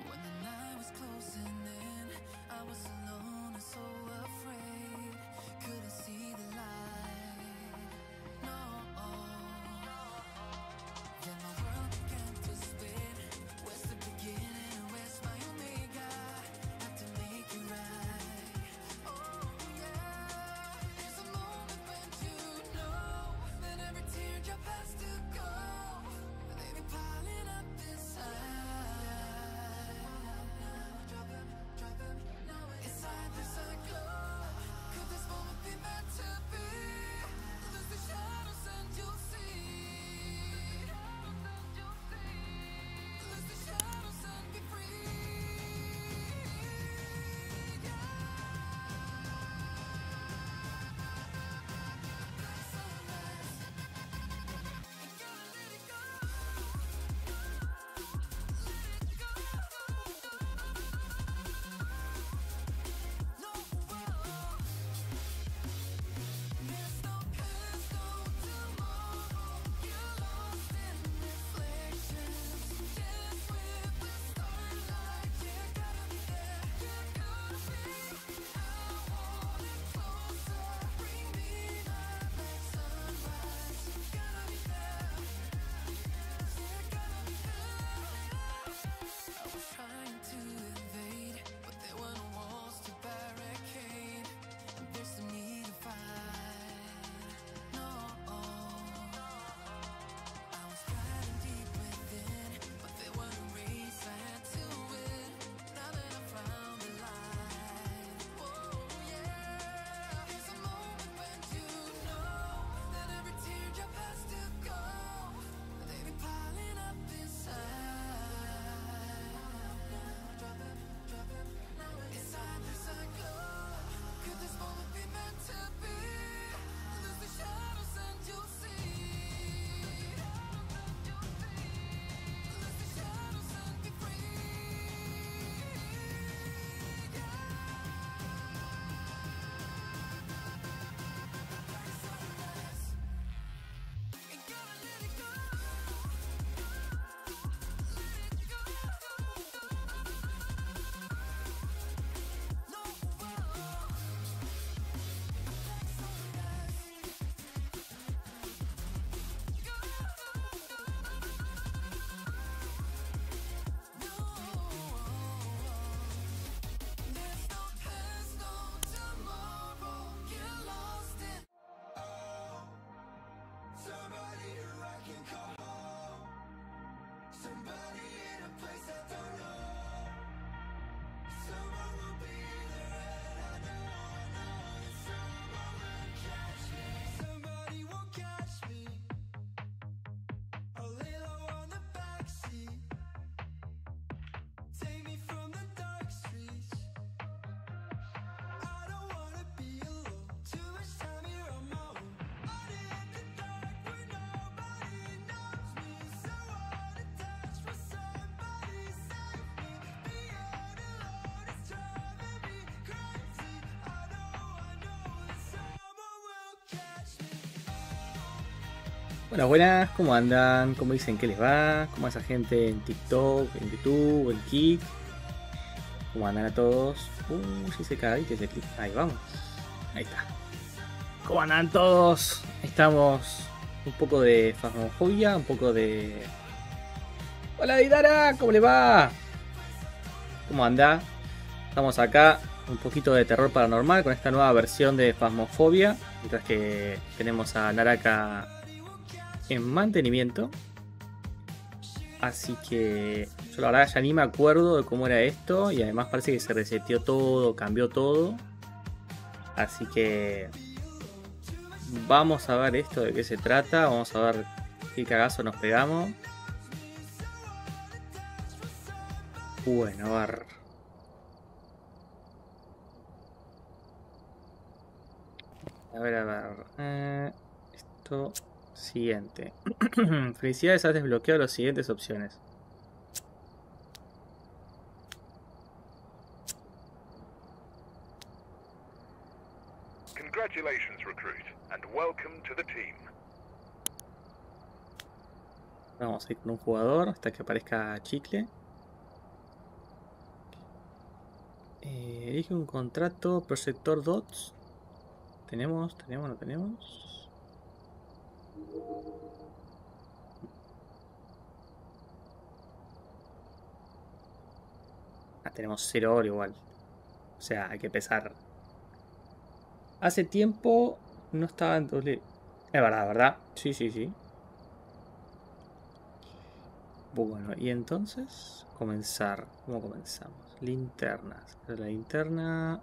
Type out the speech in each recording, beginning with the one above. When the night was closing in, I was alone and so afraid, couldn't see the light, no, then my world began to spin, where's the beginning, where's my omega, have to make it right, oh yeah, there's a moment when you know, that every teardrop has to go, they be piling up inside. Now inside there's a glow. Could this moment be meant to be? Buenas, buenas, ¿cómo andan? ¿Cómo dicen que les va? ¿Cómo a esa gente en TikTok, en YouTube, en Kick? ¿Cómo andan a todos? Si se cae, que se clica. Ahí vamos. Ahí está. ¿Cómo andan todos? Estamos un poco de Phasmophobia, un poco de... ¡Hola Didara! ¿Cómo le va? ¿Cómo anda? Estamos acá, un poquito de terror paranormal con esta nueva versión de Phasmophobia, mientras que tenemos a Naraka en mantenimiento. Así que yo la verdad ya ni me acuerdo de cómo era esto, y además parece que se reseteó todo, cambió todo. Así que vamos a ver esto de qué se trata, vamos a ver qué cagazo nos pegamos. Bueno, a ver. A ver, a ver. Esto. Siguiente. Felicidades, has desbloqueado las siguientes opciones. Congratulations, recruit, and welcome to the team. Vamos a ir con un jugador hasta que aparezca Chicle. Elige un contrato, proyector dots. Tenemos, no tenemos. Ah, tenemos 0 oro igual. O sea, hay que pesar. Hace tiempo no estaba en doble. Es verdad, ¿verdad? Sí, sí, sí. Bueno, y entonces, comenzar. ¿Cómo comenzamos? Linternas. La linterna.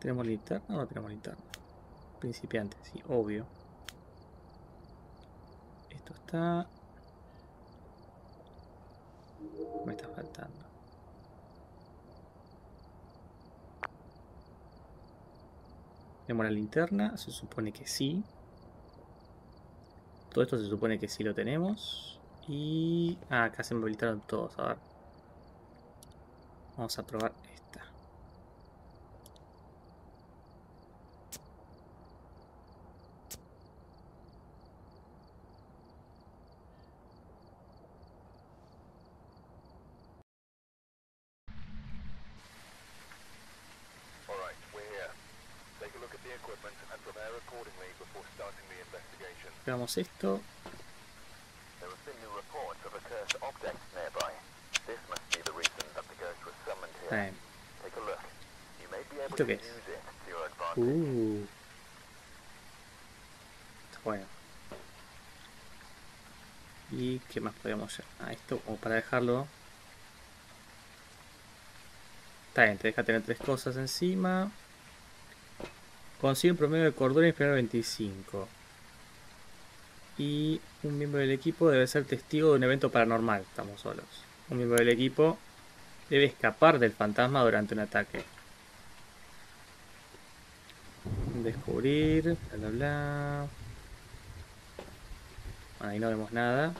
¿Tenemos linterna o no tenemos linterna? Principiante, sí, obvio. Esto está. Me está faltando. ¿Tenemos la linterna? Se supone que sí. Todo esto se supone que sí lo tenemos. Y. Ah, acá se me habilitaron todos. A ver. Vamos a probar esta. Veamos esto. ¿Esto qué es? Bueno. ¿Y qué más podemos hacer? Ah, esto como para dejarlo. Está bien, te deja tener 3 cosas encima. Consigue un promedio de cordura y inspirar 25. Y un miembro del equipo debe ser testigo de un evento paranormal. Estamos solos. Un miembro del equipo debe escapar del fantasma durante un ataque. Descubrir, bla bla bla. Ahí no vemos nada.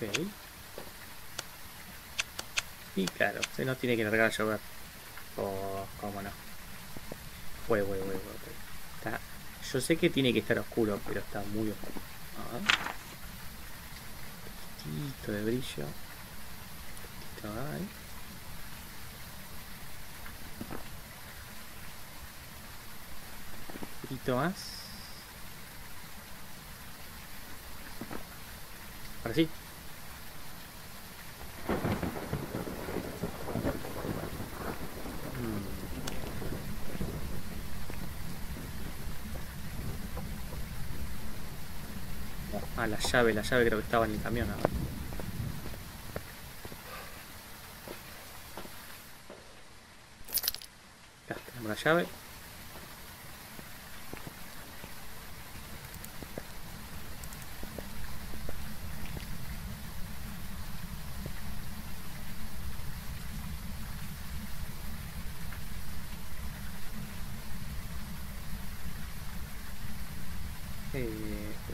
Okay. Y claro, usted no tiene que largar a llover. Oh, cómo no. Está. Yo sé que tiene que estar oscuro, pero está muy oscuro. A ver. Un poquitito de brillo. Un poquitito ahí. Un poquito más. Ahora sí. Ah, la llave creo que estaba en el camión. ¿No? Ya, tenemos la llave.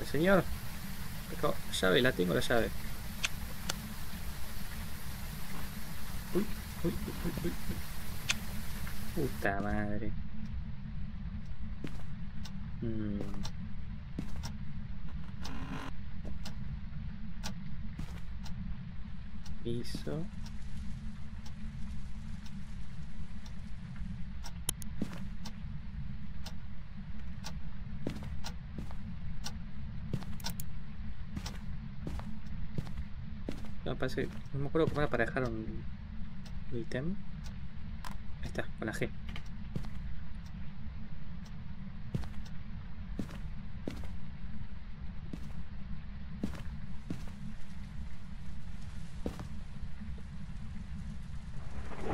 el señor. La llave, la tengo, la llave. Uy, uy, uy, uy, uy. Puta madre. Piso. No, parece, no me acuerdo cómo era para dejar un ítem. Ahí está, con la G.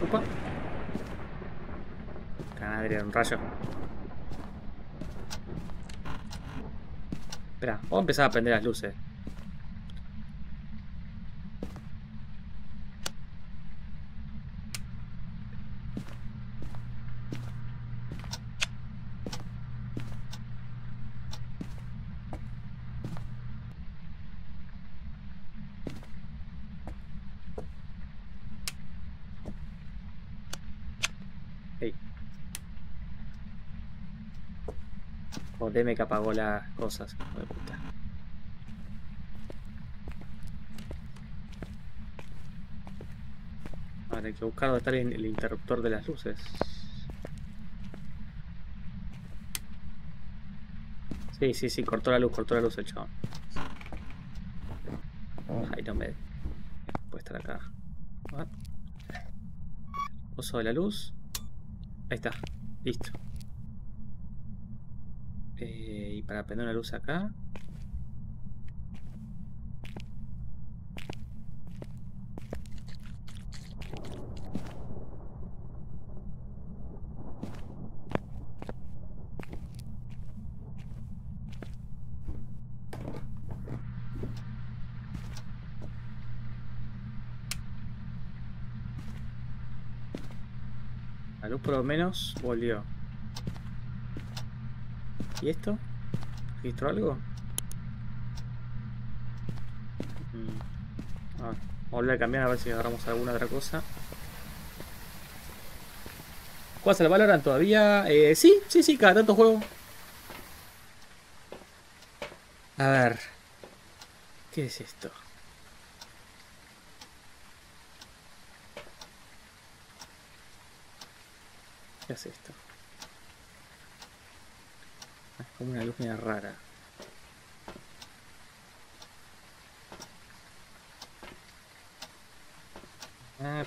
Opa. Madre, era un rayo. Espera, vamos a empezar a prender las luces. Jodeme que apagó las cosas, hijo de puta. Ahora hay que buscar dónde está el interruptor de las luces. Sí, sí, sí, cortó la luz el chabón. Ay, no me... Puede estar acá. Uso de la luz. Ahí está, listo. Y para prender una luz acá. La luz por lo menos volvió. ¿Y esto? ¿Registró algo? A ver, vamos a volver a cambiar a ver si agarramos alguna otra cosa. ¿Juegas al Valorant todavía? Sí, sí, sí, cada tanto juego. A ver. ¿Qué es esto? ¿Qué es esto? Es como una luz media rara.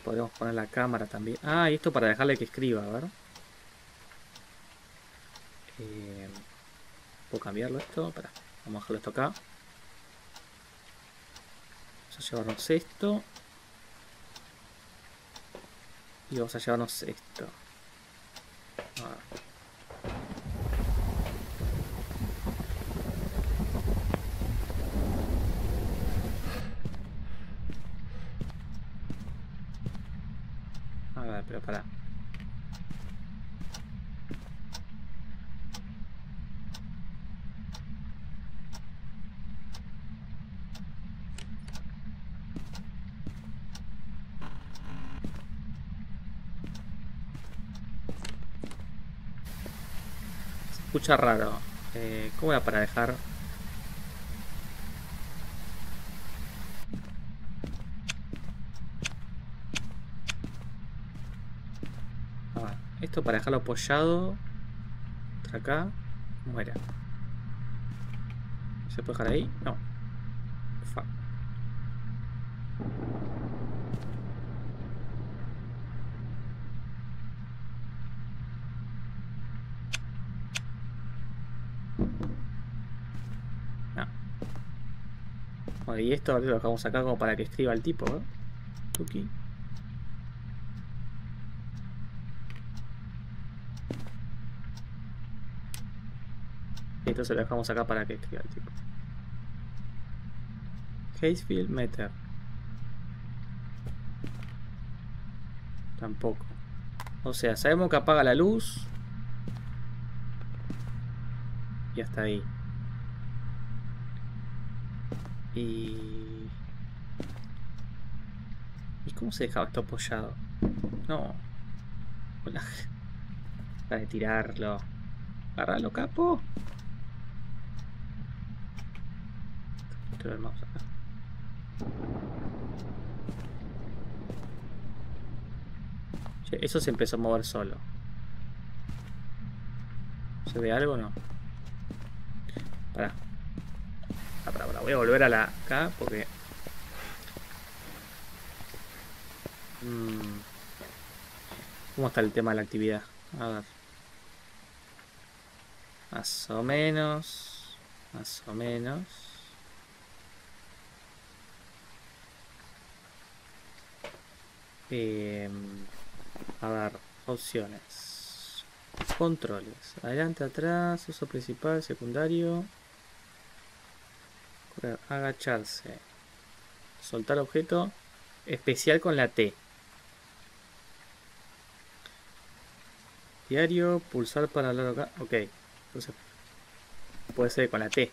Podemos poner la cámara también. Ah, y esto para dejarle que escriba, a ver. ¿Puedo cambiarlo esto? Pará, vamos a dejarlo esto acá. Vamos a llevarnos esto. Y vamos a llevarnos esto. A ver. Pero pará. Se escucha raro. ¿Cómo era para dejar? Esto para dejarlo apoyado. Otra acá. Muera. ¿Se puede dejar ahí? No. Fuck. No. Bueno, y esto lo dejamos acá como para que escriba el tipo, ¿eh? Tuki. Entonces lo dejamos acá para que escriba el tipo. Hazefield Meter. Tampoco. O sea, sabemos que apaga la luz. Y hasta ahí. ¿Y cómo se dejaba esto apoyado? No. Para de tirarlo. Agárralo, capo. Tiro el mouse acá. Che, eso se empezó a mover solo. ¿Se ve algo o no? Pará. Pará. Voy a volver a la acá porque... ¿Cómo está el tema de la actividad? A ver. Más o menos. Más o menos. A ver. Opciones. Controles. Adelante, atrás. Uso principal, secundario. Correr, agacharse. Soltar objeto. Especial con la T. Diario, pulsar para hablar acá. Ok, entonces puede ser con la T.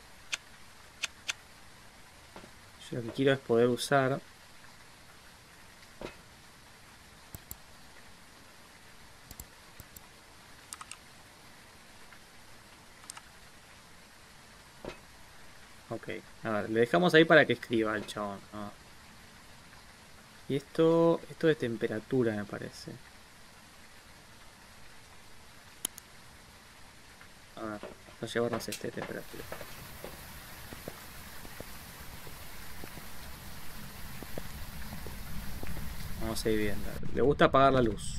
Yo lo que quiero es poder usar . Ok, a ver, le dejamos ahí para que escriba el chabón, ¿no? Y esto de temperatura me parece. A ver, vamos a llevarnos este de temperatura. Vamos a ir viendo. Le gusta apagar la luz.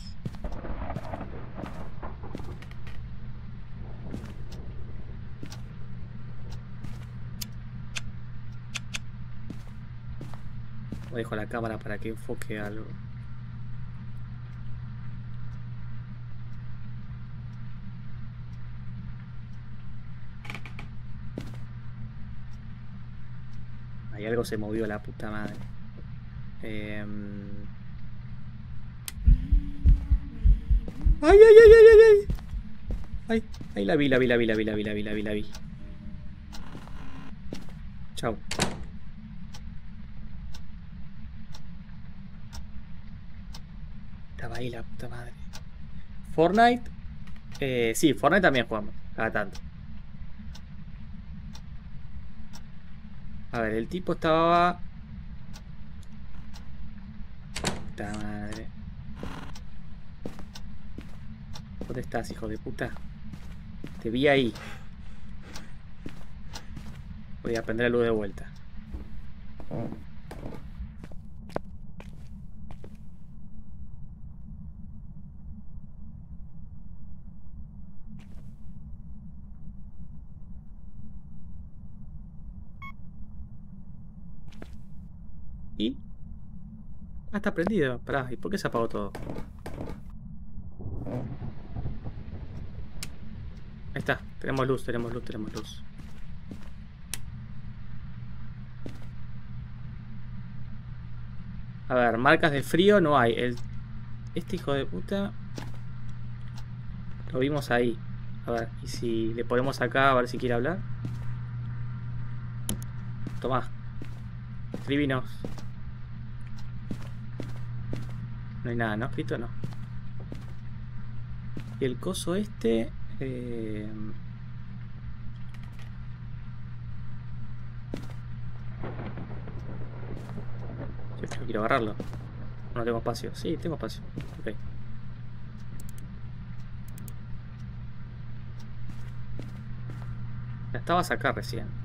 Dejo la cámara para que enfoque algo. Ahí algo se movió, la puta madre. ¡Ay, ay, ay, ay, ay! ¡Ay! Ahí la vi. Chau. Ahí la puta madre. Fortnite. Sí, Fortnite también jugamos. Cada tanto. A ver, el tipo estaba... Puta madre. ¿Dónde estás, hijo de puta? Te vi ahí. Voy a prender la luz de vuelta. Ah, está prendido. Pará, ¿y por qué se apagó todo? Ahí está, tenemos luz. A ver, marcas de frío no hay. Este hijo de puta lo vimos ahí. A ver, y si le ponemos acá a ver si quiere hablar. Tomá, escribinos. No hay nada, ¿no? Escrito no. Y el coso este... Yo quiero agarrarlo. No tengo espacio. Sí, tengo espacio. Ok. La estabas acá recién.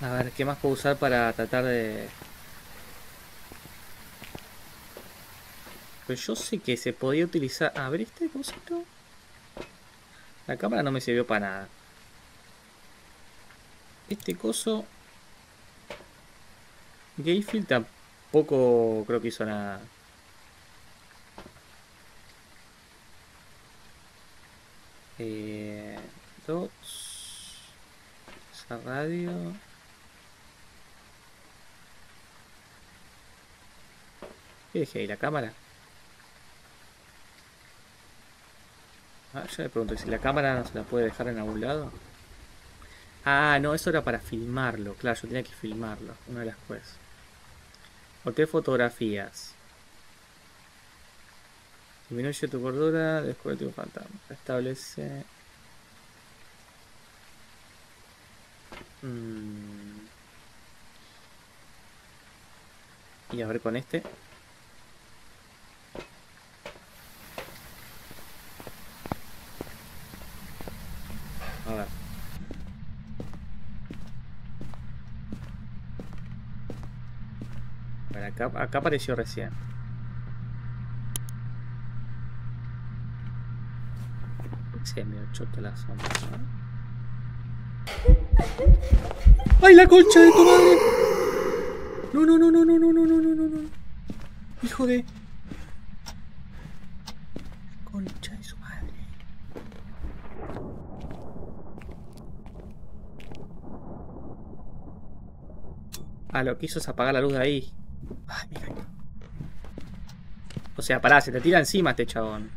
A ver, ¿qué más puedo usar para tratar de...? Pues yo sé que se podía utilizar... A ver, ¿este cosito? La cámara no me sirvió para nada. Este coso... Gayfield tampoco creo que hizo nada. Dos... radio ¿Qué dejé ahí? ¿La cámara? Ah, yo le pregunto si la cámara no se la puede dejar en algún lado. Ah, no, eso era para filmarlo. Claro, yo tenía que filmarlo. Una de las cosas. O te fotografías. Disminuye tu cordura, descubre un fantasma. Establece. Y a ver con este. A ver. Bueno, acá apareció recién. Se me chota la sombra, ¿no? ¡Ay, la concha de tu madre! No, no, no, no, no, no, no, no, no, no. Hijo de... La concha de su madre. Ah, lo que hizo es apagar la luz de ahí. Ay, mira. O sea, pará, se te tira encima este chabón.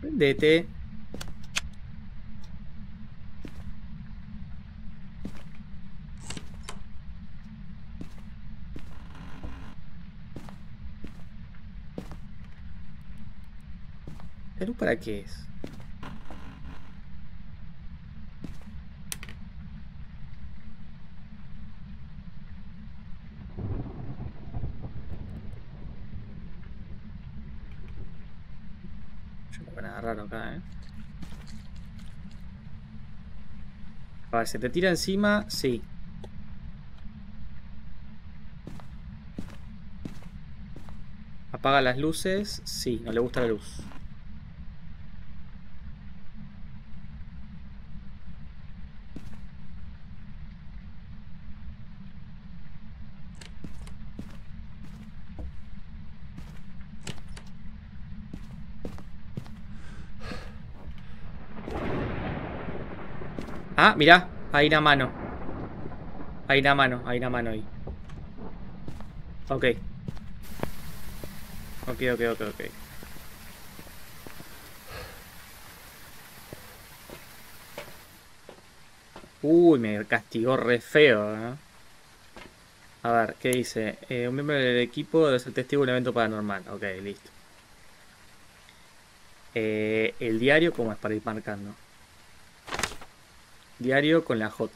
Prendete. ¿La luz para qué es? A ver, ¿se te tira encima? Sí. ¿Apaga las luces? Sí, no le gusta la luz. Ah, mirá, hay una mano. Hay una mano, ahí. Ok. Ok. Uy, me castigó re feo, ¿eh? A ver, ¿qué dice? Un miembro del equipo es el testigo de un evento paranormal. Ok, listo. El diario, ¿cómo es para ir marcando? Diario con la J.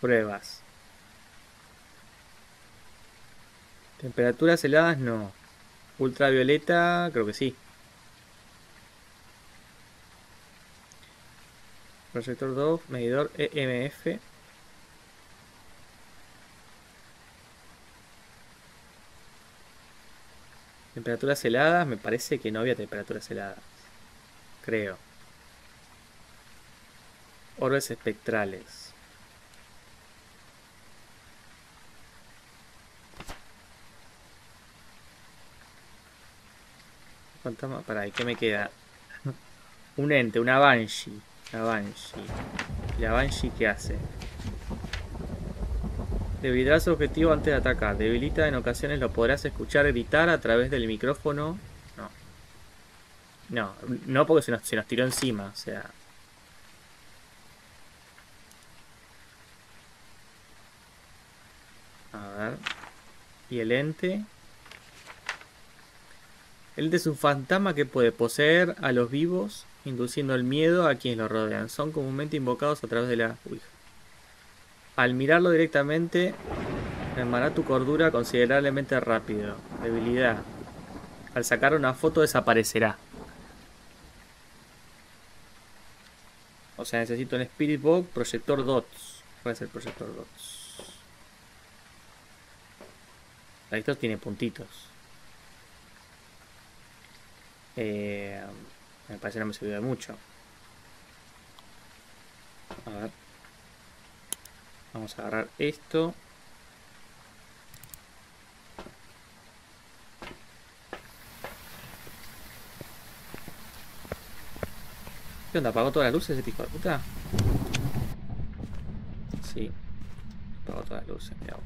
Pruebas. Temperaturas heladas no. Ultravioleta creo que sí. Proyector 2, medidor EMF. Temperaturas heladas, me parece que no había temperaturas heladas. Creo. Orbes espectrales. Fantasma, pará, ¿ahí qué me queda? Un ente, una banshee. ¿La banshee qué hace? Debilitará su objetivo antes de atacar. Debilita, en ocasiones lo podrás escuchar gritar a través del micrófono. No. No porque se nos tiró encima. O sea. A ver. ¿Y el ente? El ente es un fantasma que puede poseer a los vivos, induciendo el miedo a quienes lo rodean. Son comúnmente invocados a través de la Ouija. Al mirarlo directamente, mermará tu cordura considerablemente rápido. Debilidad. Al sacar una foto desaparecerá. O sea, necesito un Spirit Box, proyector DOTS. ¿Cuál es el proyector DOTS? Ahí esto tiene puntitos. Me parece que no me sirvió de mucho. A ver. Vamos a agarrar esto. ¿Qué onda? ¿Apagó todas las luces ese hijo de puta? Sí. Apagó todas las luces, mirá vos.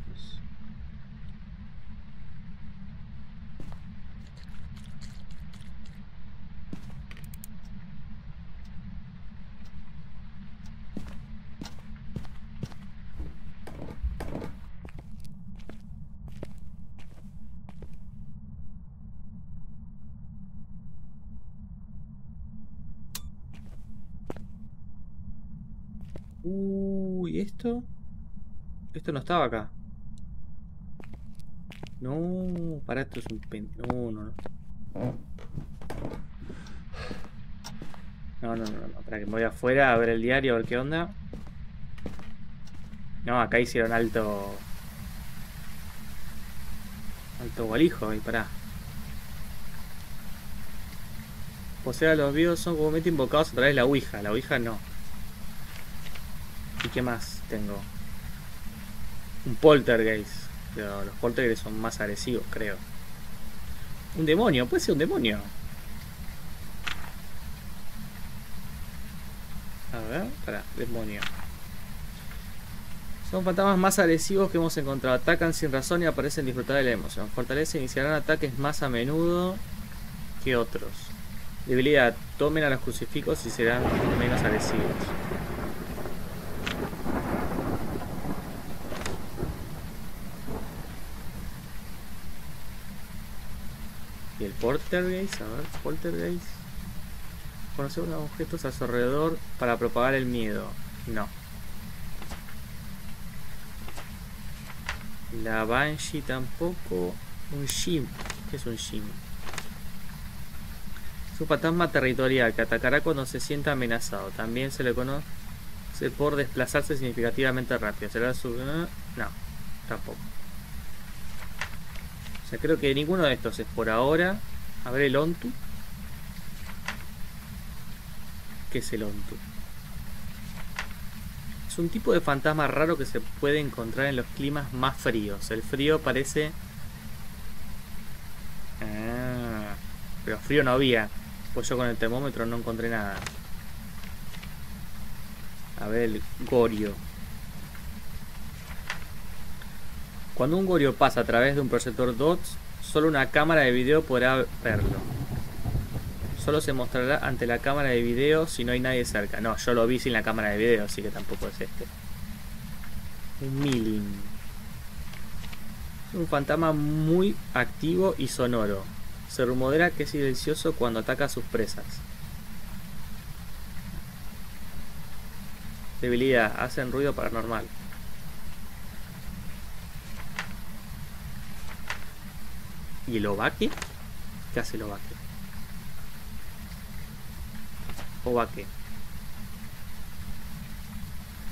Uy, esto. Esto no estaba acá. No, para esto es un pendejo. No. Para que me voy afuera a ver el diario, a ver qué onda. No, acá hicieron alto. Alto gualijo, y pará. O sea, los vivos son comúnmente invocados a través de la ouija. La ouija no. ¿Y qué más tengo? Un poltergeist. Pero los poltergeist son más agresivos, creo. Un demonio, puede ser un demonio. A ver, pará, demonio. Son fantasmas más agresivos que hemos encontrado. Atacan sin razón y aparecen disfrutar de la emoción. Fortaleza, iniciarán ataques más a menudo que otros. Debilidad, tomen a los crucifijos y serán menos agresivos. Y el poltergeist, a ver, poltergeist. Conocer unos objetos a su alrededor para propagar el miedo. No. La banshee tampoco. Un shim. ¿Qué es un shim? Es un fantasma territorial que atacará cuando se sienta amenazado. También se le conoce por desplazarse significativamente rápido. ¿Será su...? No, tampoco. O sea, creo que ninguno de estos es por ahora. A ver el Ontu. ¿Qué es el Ontu? Es un tipo de fantasma raro que se puede encontrar en los climas más fríos. El frío parece... Ah, pero frío no había. Pues yo con el termómetro no encontré nada. A ver el Gorio. Cuando un gorio pasa a través de un proyector DOTS, solo una cámara de video podrá verlo. Solo se mostrará ante la cámara de video si no hay nadie cerca. No, yo lo vi sin la cámara de video, así que tampoco es este. Un milin. Es un fantasma muy activo y sonoro. Se rumorea que es silencioso cuando ataca a sus presas. Debilidad, hacen ruido paranormal. ¿Y el ovaque? ¿Qué hace el ovaque? Ovaque.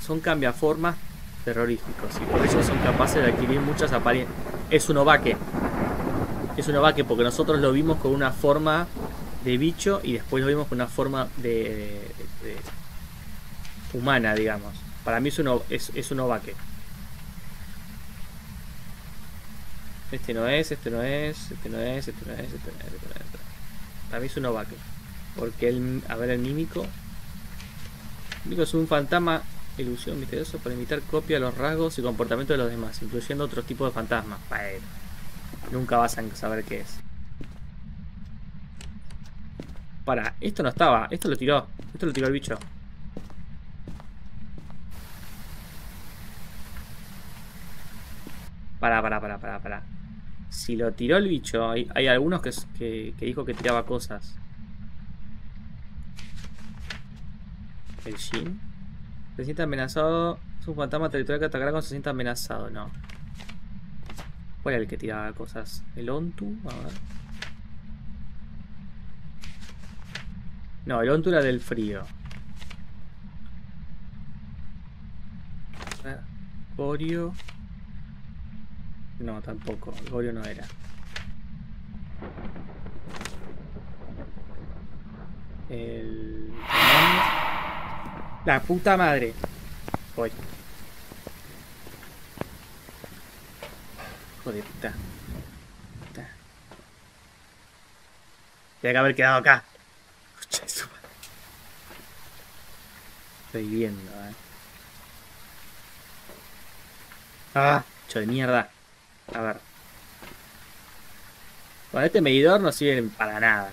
Son cambiaformas terroríficos y por eso son capaces de adquirir muchas apariencias. Es un ovaque. Es un ovaque porque nosotros lo vimos con una forma de bicho y después lo vimos con una forma de humana, digamos. Para mí es un ovaque. Este no es, este no es, este no es, este no es, este no es, este no es. Para mí es un ovaque. Porque el... A ver el mímico. El mímico es un fantasma ilusión misterioso para imitar copia los rasgos y comportamiento de los demás, incluyendo otros tipos de fantasmas. Bueno, nunca vas a saber qué es. Para, esto no estaba, esto lo tiró. Esto lo tiró el bicho. Para. Si lo tiró el bicho, hay algunos que dijo que tiraba cosas. El Shin. Se siente amenazado. Es un fantasma territorial que atacará cuando se sienta amenazado, no. ¿Cuál era el que tiraba cosas? El Ontu, a ver. No, el Ontu era del frío. Oreo. No, tampoco. El Gorio no era. El... La puta madre. Voy. Joder, puta. Tenía que haber quedado acá. estoy viendo, eh. ¡Ah! ¡Cho de mierda! A ver. Bueno, este medidor no sirve para nada.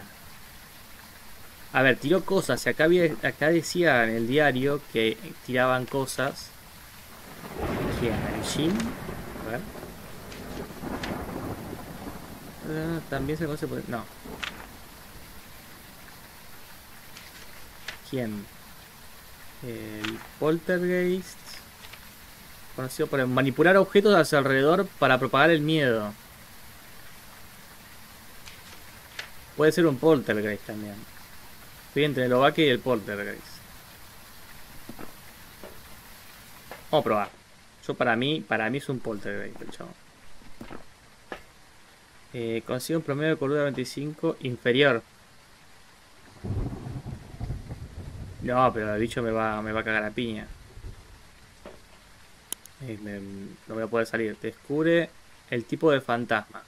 A ver, tiró cosas. Acá, acá decía en el diario que tiraban cosas. ¿Qué era? ¿El gym? A ver. También se conoce por... No. ¿Quién? El poltergeist. Conocido por manipular objetos a su alrededor para propagar el miedo. Puede ser un poltergeist también. Estoy entre el ovaque y el poltergeist. Vamos a probar. Yo para mí es un poltergeist el chavo. Consigue un promedio de cordura 25 inferior. No, pero el bicho me va a cagar a piña. No voy a poder salir. Descubre el tipo de fantasma.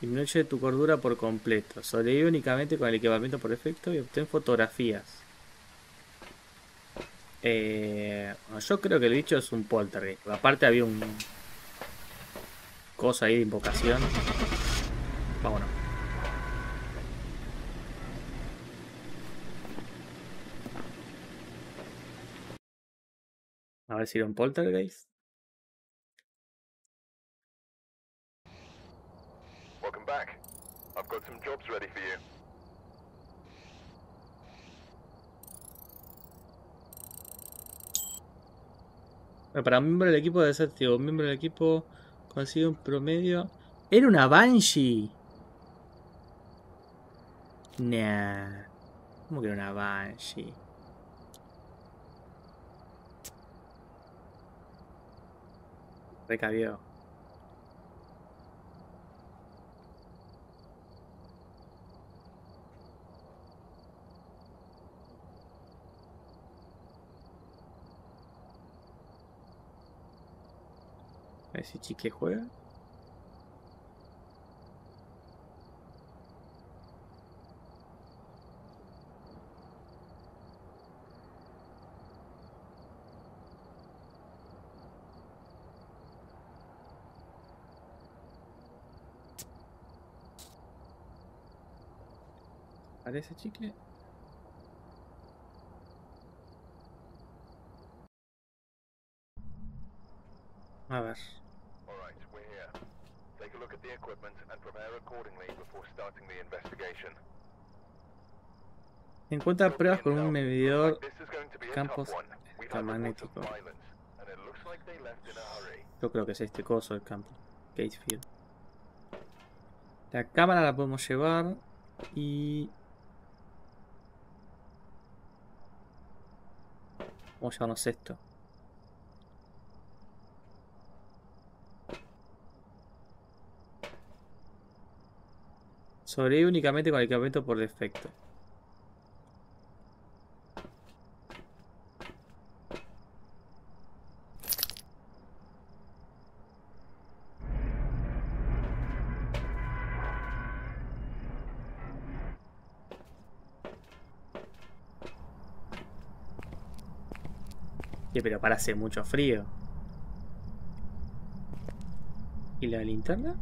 Disminuye tu cordura por completo. Sobrevive únicamente con el equipamiento por defecto y obtén fotografías. Bueno, yo creo que el bicho es un poltergeist. Aparte había un... cosa ahí de invocación. Vámonos. A ver si era un poltergeist. Welcome back. I've got some jobs ready for you. Bueno, para un miembro del equipo debe ser un miembro del equipo. Consigue un promedio. ¡Era una Banshee! Nah. ¿Cómo que era una Banshee? Recabió. A ver si Chicle juega. ¿Parece Chicle? A ver. Encuentra pruebas con un medidor campos electromagnético. Yo creo que es este coso el campo. Gate field. La cámara la podemos llevar y... vamos a llevarnos esto. Sobrevive únicamente con el equipamiento por defecto. Pero para hacer mucho frío. ¿Y la linterna?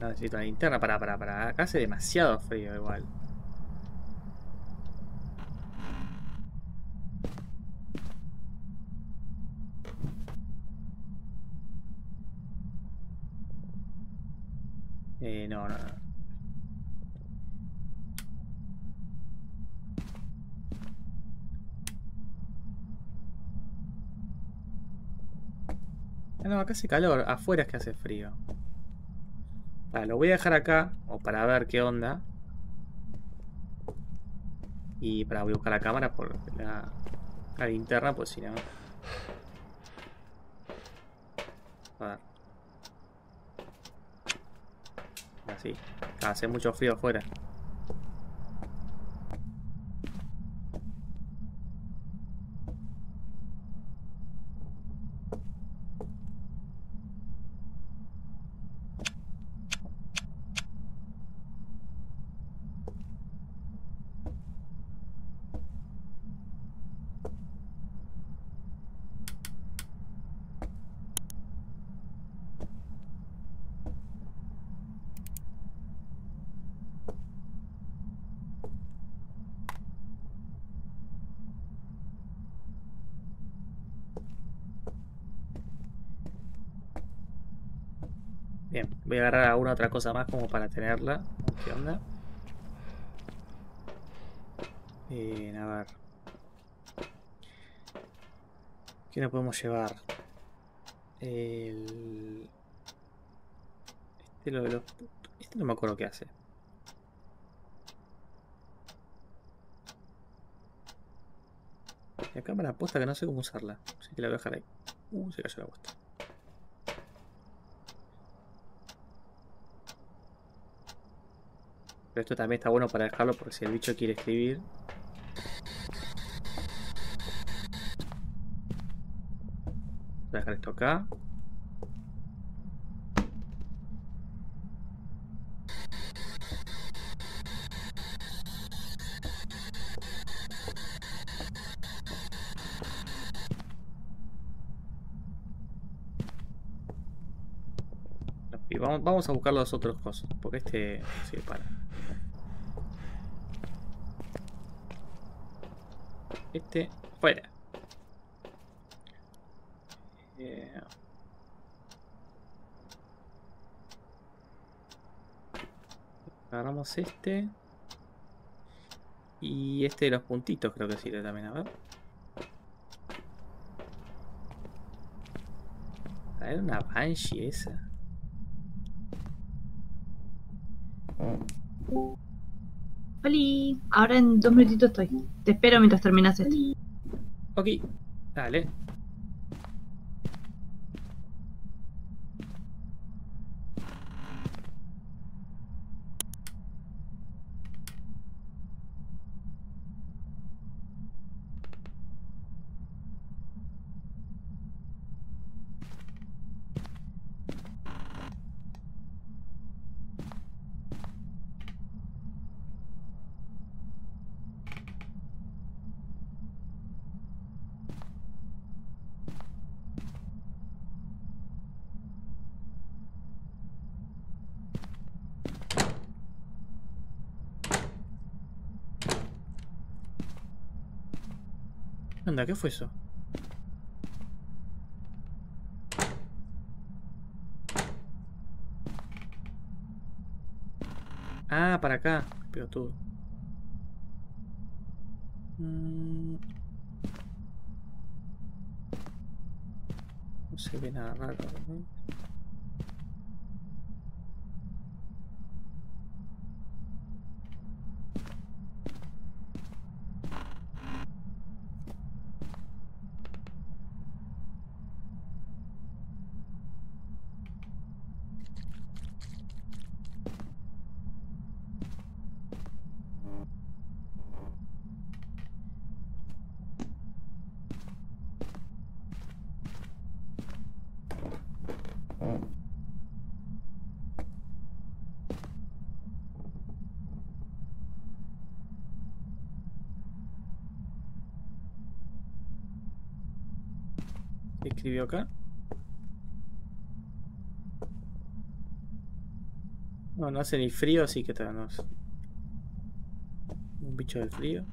No necesito la linterna. Para. Acá hace demasiado frío igual. No. No, acá hace calor, afuera es que hace frío. Vale, lo voy a dejar acá, o para ver qué onda. Y para voy a buscar la cámara por la linterna, pues si no. A ver. Así, hace mucho frío afuera. Bien, voy a agarrar alguna otra cosa más como para tenerla. ¿Qué onda? Bien, a ver. ¿Qué nos podemos llevar? Este no me acuerdo qué hace. La cámara posta que no sé cómo usarla. Así que la voy a dejar ahí. Se cayó la posta. Pero esto también está bueno para dejarlo porque si el bicho quiere escribir. Voy a dejar esto acá. Y vamos a buscar las otras cosas, porque este sí para. Este, fuera. Agarramos este. Y este de los puntitos creo que sirve también, a ver. Era una Banshee esa. Oli, ahora en 2 minutitos estoy. Te espero mientras terminas esto. Ok, dale. Anda, ¿qué fue eso? Ah, para acá, pelotudo. No se ve nada raro, ¿no? Escribió acá. No, no hace ni frío, así que está, no es un bicho del frío.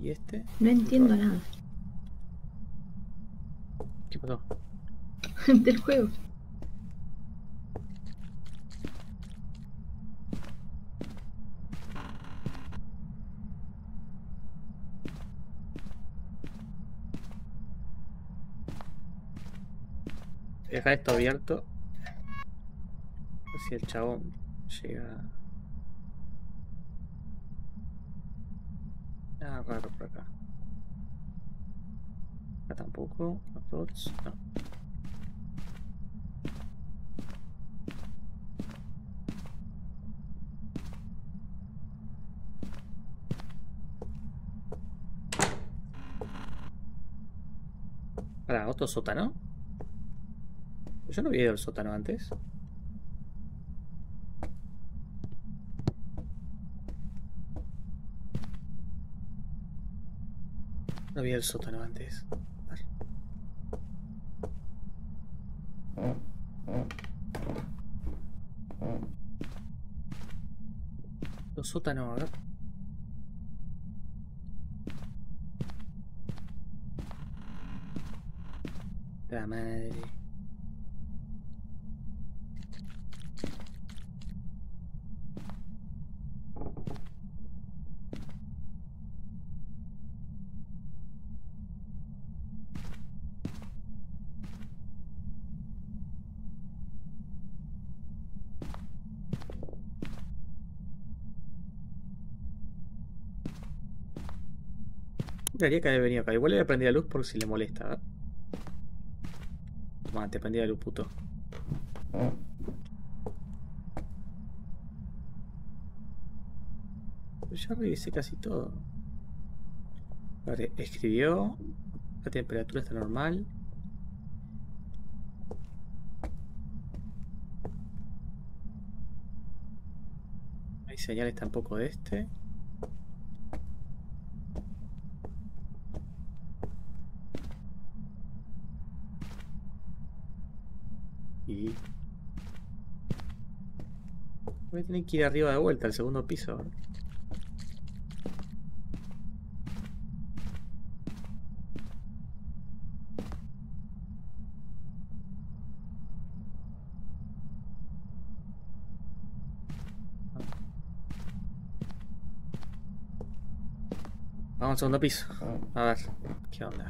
¿Y este? No entiendo nada. ¿Qué pasó? Del juego. Deja esto abierto. A ver si el chabón llega. Ah, raro por acá. Acá tampoco. Uploads, no. Para, otro sótano. Yo no había ido al sótano antes. No había el sótano antes. Los sótanos, ¿verdad? La madre. Juraría que había venido acá. Igual le prendí la luz por si le molesta, ¿verdad? Toma, te prendí la luz, puto. Pero ya revisé casi todo. Vale, escribió. La temperatura está normal. No hay señales tampoco de este. Voy a tener que ir arriba de vuelta al segundo piso. Vamos al segundo piso. A ver, ¿qué onda?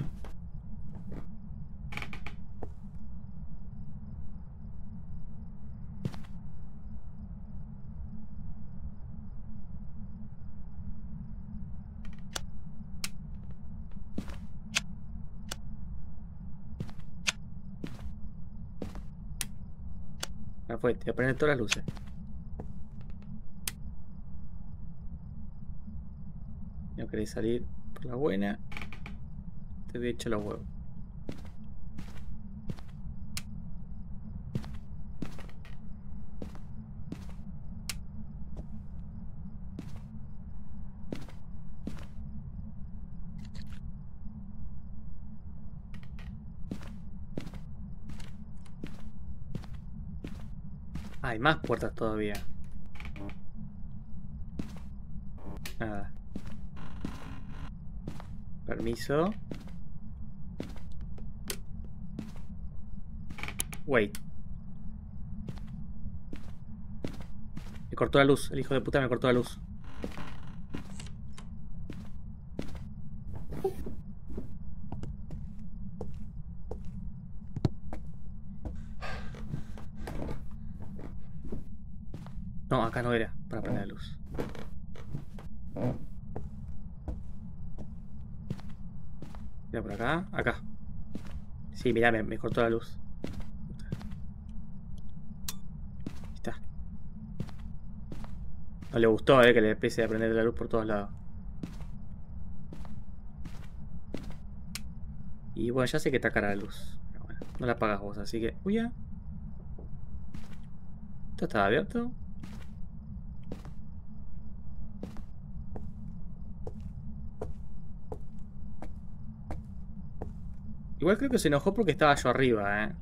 Fue, te prende todas las luces. No querés salir por la buena. Te voy a echar los huevos. Hay más puertas todavía. Nada. Permiso. Wait. Me cortó la luz. El hijo de puta me cortó la luz. No, acá no era para prender la luz. Mira por acá, acá. Sí, mirá, me cortó la luz. Ahí está. No le gustó, que le empiece a prender la luz por todos lados. Y bueno, ya sé que está cara la luz. Pero bueno, no la apagás vos, así que... Uy, ya. Esto estaba abierto. Igual creo que se enojó porque estaba yo arriba, ¿eh?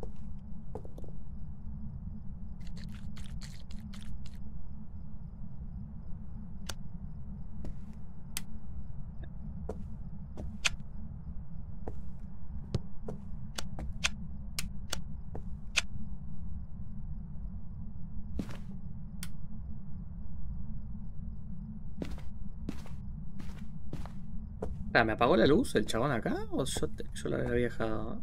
¿Me apagó la luz el chabón acá? ¿O yo la había dejado?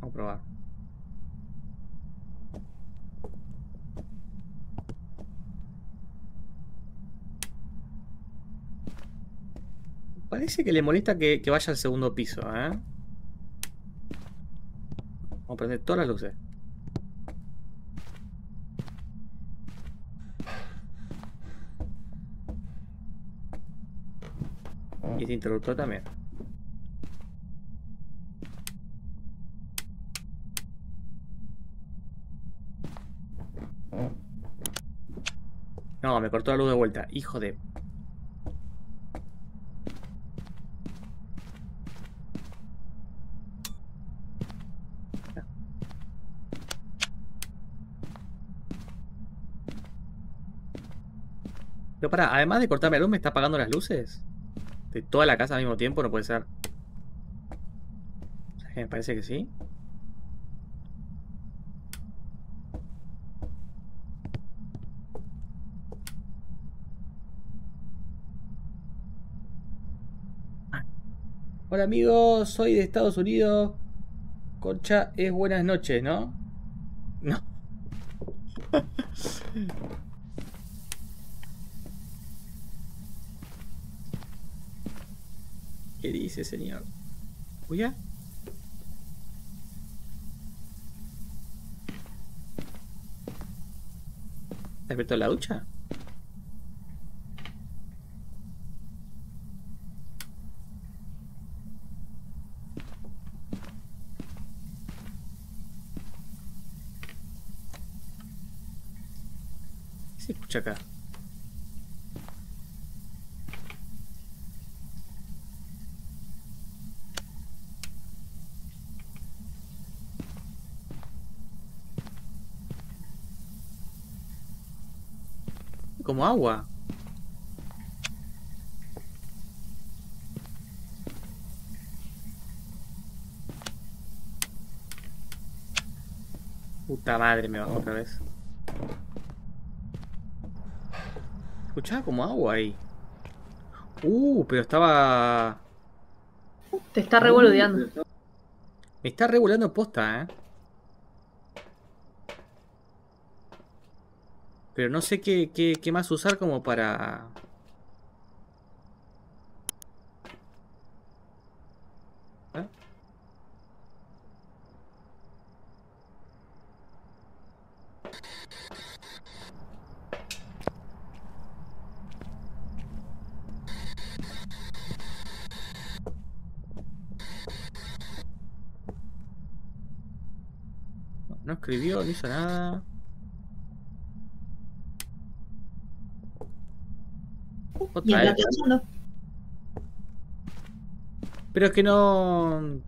Vamos a probar. Parece que le molesta que vaya al segundo piso, ¿eh? Vamos a prender todas las luces. Y este interruptor también. No, me cortó la luz de vuelta. Hijo de... Pero pará, además de cortarme la luz, ¿me está apagando las luces? ¿De toda la casa al mismo tiempo? No puede ser. O sea, que me parece que sí. Hola amigos, soy de Estados Unidos. Concha es buenas noches, ¿no? No. ¿Qué dice, señor? ¿Uya? ¿Te has abierto la ducha? ¿Qué se escucha acá? Como agua. Puta madre, me bajó otra vez. Escuchaba como agua ahí. Pero estaba... Te está revoludeando. Me está revolando posta, Pero no sé qué más usar como para... No escribió, no hizo nada. Pero es que no...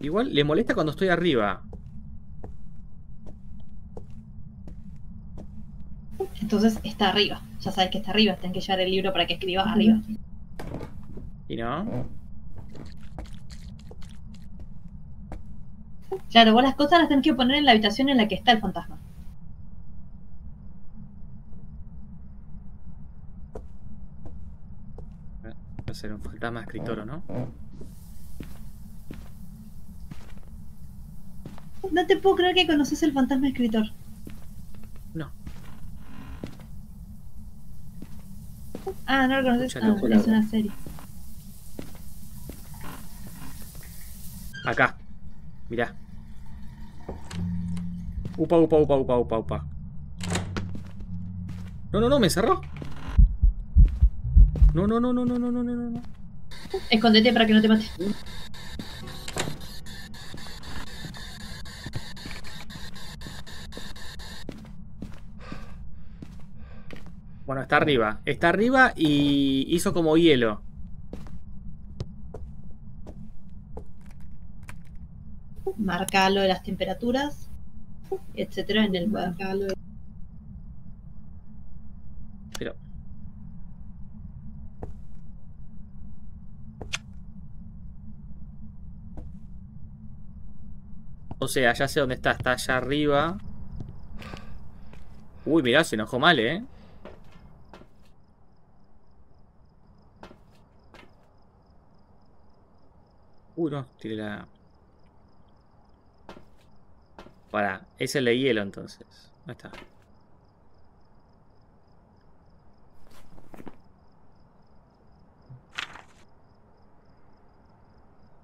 Igual le molesta cuando estoy arriba. Entonces está arriba. Ya sabes que está arriba. Tienen que llevar el libro para que escribas arriba. ¿Y no? Claro, vos las cosas las tenés que poner en la habitación en la que está el fantasma. Va a ser un fantasma escritor, ¿o no? No te puedo creer que conoces el fantasma escritor. No. Ah, no lo conoces. Ah, es una serie. Acá. Mirá. Upa, upa, upa, upa, upa, upa. No, no, no, me cerró. No, no, no, no, no, no, no, no, no. Escóndete para que no te mate. Bueno, está arriba. Está arriba y hizo como hielo. Marca lo de las temperaturas, etcétera, en el marcalo. Pero... O sea, ya sé dónde está. Está allá arriba. Uy, mirá, se enojó mal, no, tiré la... Pará, es el de hielo entonces. No está.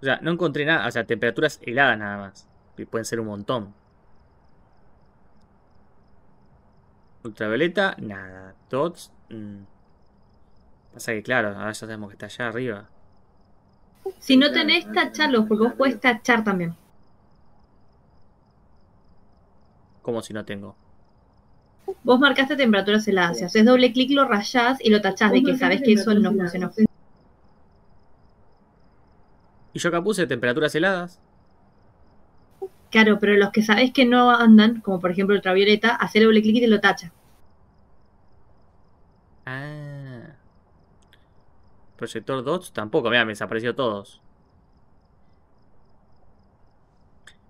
O sea, no encontré nada. O sea, temperaturas heladas nada más. Y pueden ser un montón. Ultravioleta, nada. Dots. Pasa que claro, ahora ya sabemos que está allá arriba. Si no tenés, tachalo, porque vos podés tachar también. ¿Cómo si no tengo? Vos marcaste temperaturas heladas. Si haces doble clic, lo rayás y lo tachás de que sabés que eso no funcionó. ¿Y yo acá puse temperaturas heladas? Claro, pero los que sabés que no andan, como por ejemplo ultravioleta, haces doble clic y te lo tacha. Ah. Proyector dots tampoco, mira, me desapareció todos.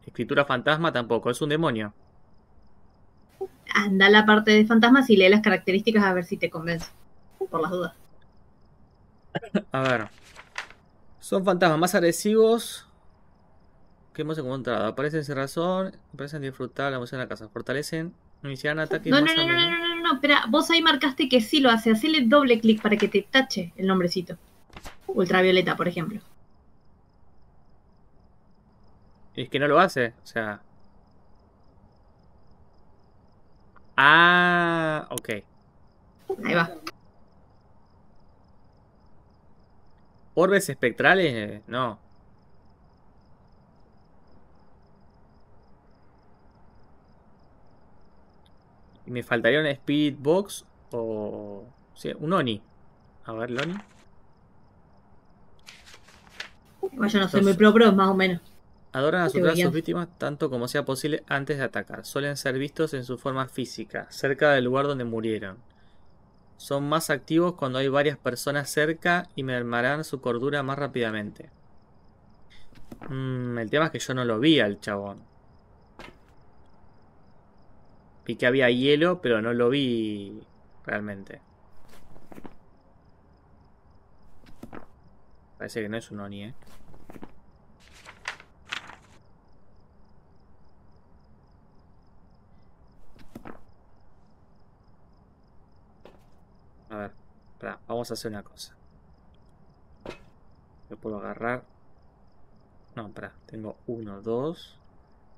Escritura fantasma tampoco, es un demonio. Anda a la parte de fantasmas y lee las características a ver si te convence. Por las dudas. A ver. Son fantasmas más agresivos que hemos encontrado. Aparecen sin razón, aparecen disfrutar la emoción de la casa. Fortalecen, inician ataques. No, espera. Vos ahí marcaste que sí lo hace. Hacele doble clic para que te tache el nombrecito. Ultravioleta, por ejemplo. Es que no lo hace, o sea... Ah, ok. Ahí va. ¿Orbes espectrales? No. Me faltaría un Spirit Box o... Sí, un Oni. A ver, el Oni. Bueno, yo no soy muy pro, pero más o menos. Adoran a sus víctimas tanto como sea posible antes de atacar. Suelen ser vistos en su forma física, cerca del lugar donde murieron. Son más activos cuando hay varias personas cerca y mermarán su cordura más rápidamente. El tema es que yo no lo vi al chabón. Vi que había hielo, pero no lo vi realmente. Parece que no es un Oni, ¿eh? A ver, pará, vamos a hacer una cosa. Yo puedo agarrar. No, pará, tengo uno, dos.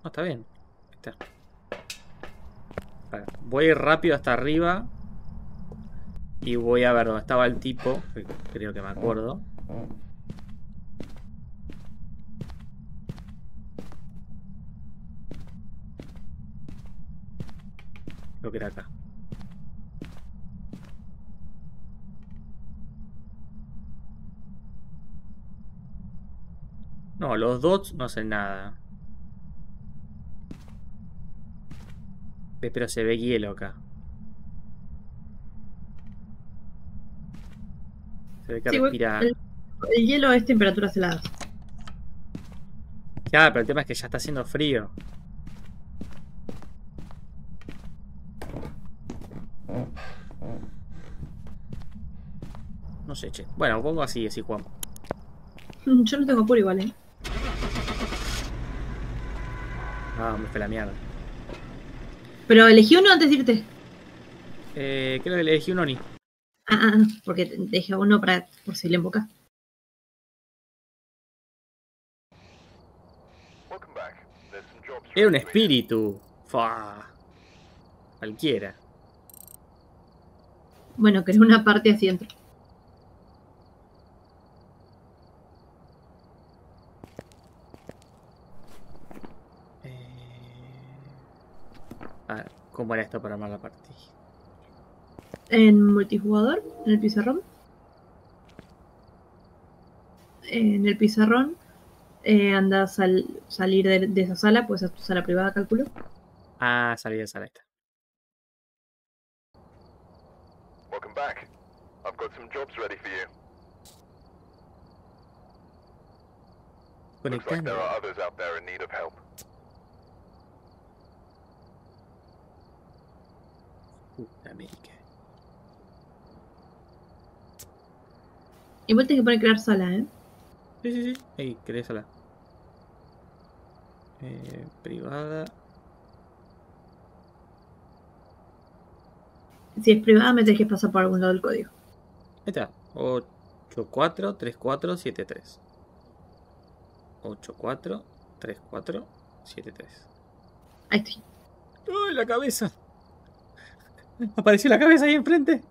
No, está bien. Está. Pará, voy a ir rápido hasta arriba. Y voy a ver dónde estaba el tipo. Creo que me acuerdo. Creo que era acá. No, los dots no hacen nada. Pero se ve hielo acá. Se ve que sí, respira. El hielo es temperatura helada. Claro, pero el tema es que ya está haciendo frío. No sé, che. Bueno, pongo así, así jugamos. Yo no tengo apuro igual, ¿eh? Ah, me fue la mierda. ¿Pero elegí uno antes de irte? Creo que elegí un Oni. Ah, porque dejé uno para por si le emboca. Era un espíritu. Fua. Cualquiera. Bueno, que es una parte así dentro. A ver, ¿cómo era esto para armar la partida? En multijugador, en el pizarrón. En el pizarrón andas al salir de esa sala, pues a tu sala privada, calculo. Ah, salir de sala esta. Welcome back. I've got some jobs ready for you. Looks like there are others out there in need of help. América. Igual tenés que poner crear sala, ¿eh? Sí, sí, sí. Ahí, creé sala. Privada. Si es privada, me tenés que pasar por algún lado el código. Ahí está. 843473. 843473. Ahí estoy. ¡Ay, la cabeza! Apareció la cabeza ahí enfrente.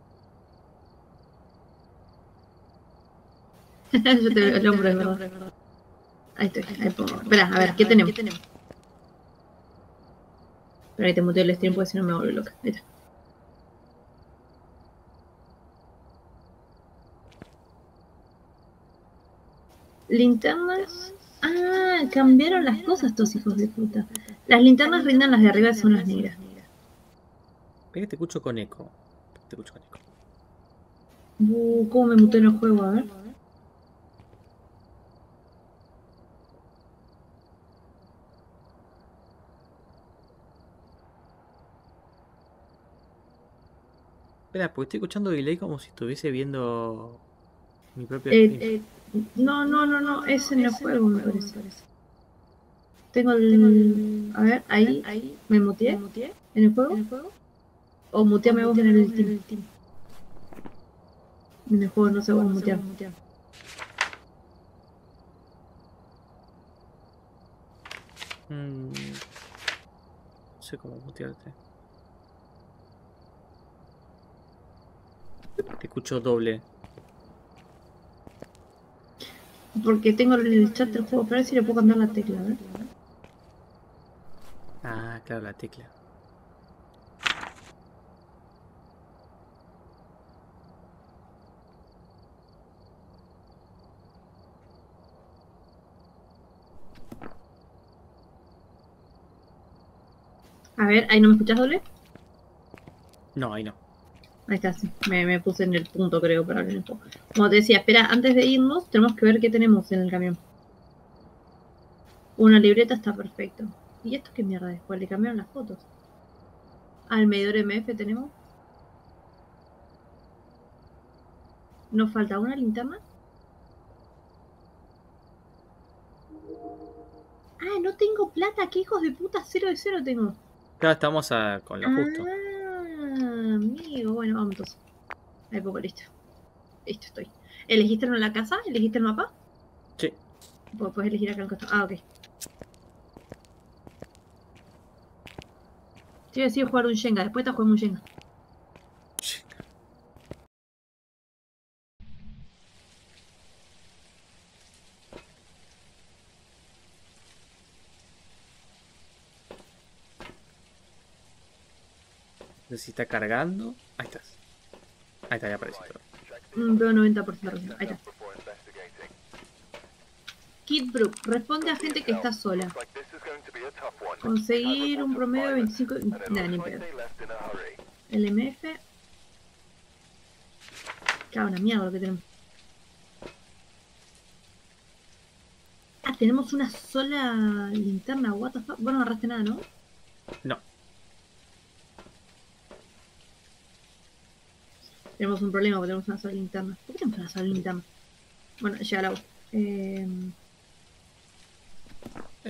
Yo te veo el hombro, es verdad. Ahí estoy, ahí pongo. Espera, a ver, ¿qué tenemos? Espera, ahí te muteo el stream porque si no me vuelvo loca. Ahí está. Linternas. Ah, cambiaron las cosas estos hijos de puta. Las linternas rindan, las de arriba son las negras. Pégate cucho con eco. Pégate cucho con eco. ¿Cómo me muteo en el juego? A ver. Espera, porque estoy escuchando delay como si estuviese viendo mi propia... No, es en el juego, me parece. Tengo el... A ver, ahí, me muteé. ¿En el juego? O muteame vos en el team. En el juego no se va a mutear. No sé cómo mutearte. Te escucho doble. Porque tengo el chat del juego, para ver si le puedo cambiar la tecla, ¿eh? Ah, claro, la tecla. A ver, ¿ahí no me escuchas doble? No, ahí no. Ahí está, sí. Me puse en el punto, creo, para hablar un poco. Como te decía, espera, antes de irnos, tenemos que ver qué tenemos en el camión. Una libreta está perfecto. ¿Y esto qué mierda después? Le cambiaron las fotos. Al medidor MF tenemos. Nos falta una linterna. Ah, no tengo plata. ¿Qué hijos de puta? 0 de 0 tengo. Claro, estamos con lo justo. Amigo, bueno, vamos entonces. Ahí poco, listo. Listo, estoy. ¿Elegiste en la casa? ¿Elegiste el mapa? Sí. Puedes elegir acá en el costado. Ah, ok. Te iba a decir jugar un Shenga, después te jugamos un Shenga. Si está cargando, ahí estás. Ahí está, ya apareció. Veo 90%. Ahí está. Kit Brook, responde a gente que está sola. Conseguir un promedio de 25. Nada, ni pedo. El MF. Claro, una mierda lo que tenemos. Ah, tenemos una sola linterna. What the fuck. Vos no agarraste nada, ¿no? No. Tenemos un problema porque tenemos una sola linterna. ¿Por qué tenemos una sola linterna? Bueno, llega la voz.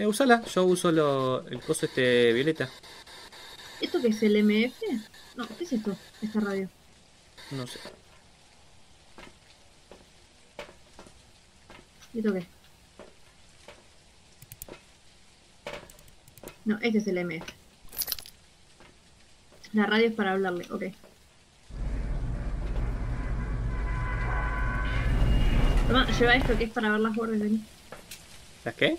Usala, yo uso el coso este violeta. ¿Esto qué es el MF? No, ¿qué es esto? Esta radio. No sé. ¿Y esto qué? No, este es el MF. La radio es para hablarle, ok. Toma, lleva esto que es para ver las bordes, vení. ¿Las qué?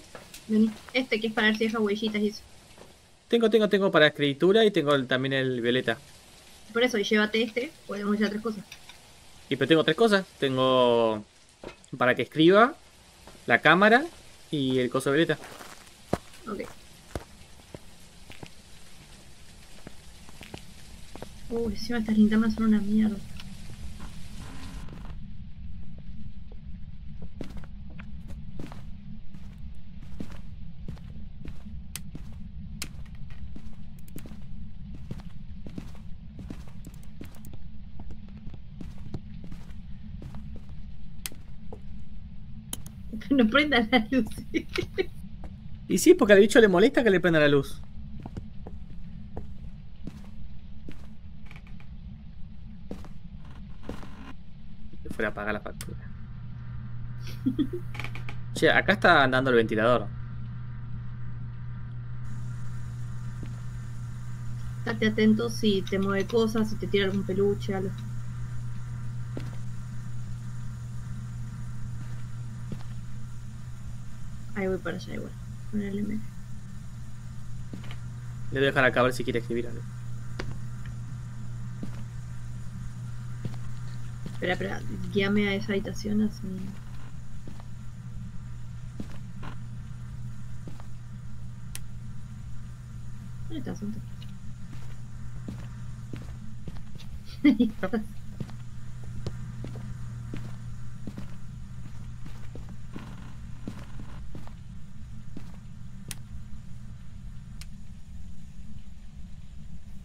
Vení, este que es para ver si deja huellitas y eso. Tengo para escritura y tengo también el violeta. Por eso, y llévate este, podemos llevar 3 cosas. Y pero tengo 3 cosas, tengo para que escriba, la cámara y el coso violeta. Ok. Uy, encima estas linternas son una mierda. No prendan la luz. Y sí, porque al bicho le molesta que le prenda la luz. Que fuera a pagar la factura. Che, acá está andando el ventilador. estate atento si te mueve cosas, si te tira algún peluche, algo. Ahí voy para allá igual. Ponerle medio. Le voy a dejar acá a ver si quiere escribir algo. Espera, espera, guíame a esa habitación así. ¿Dónde estás, Santa?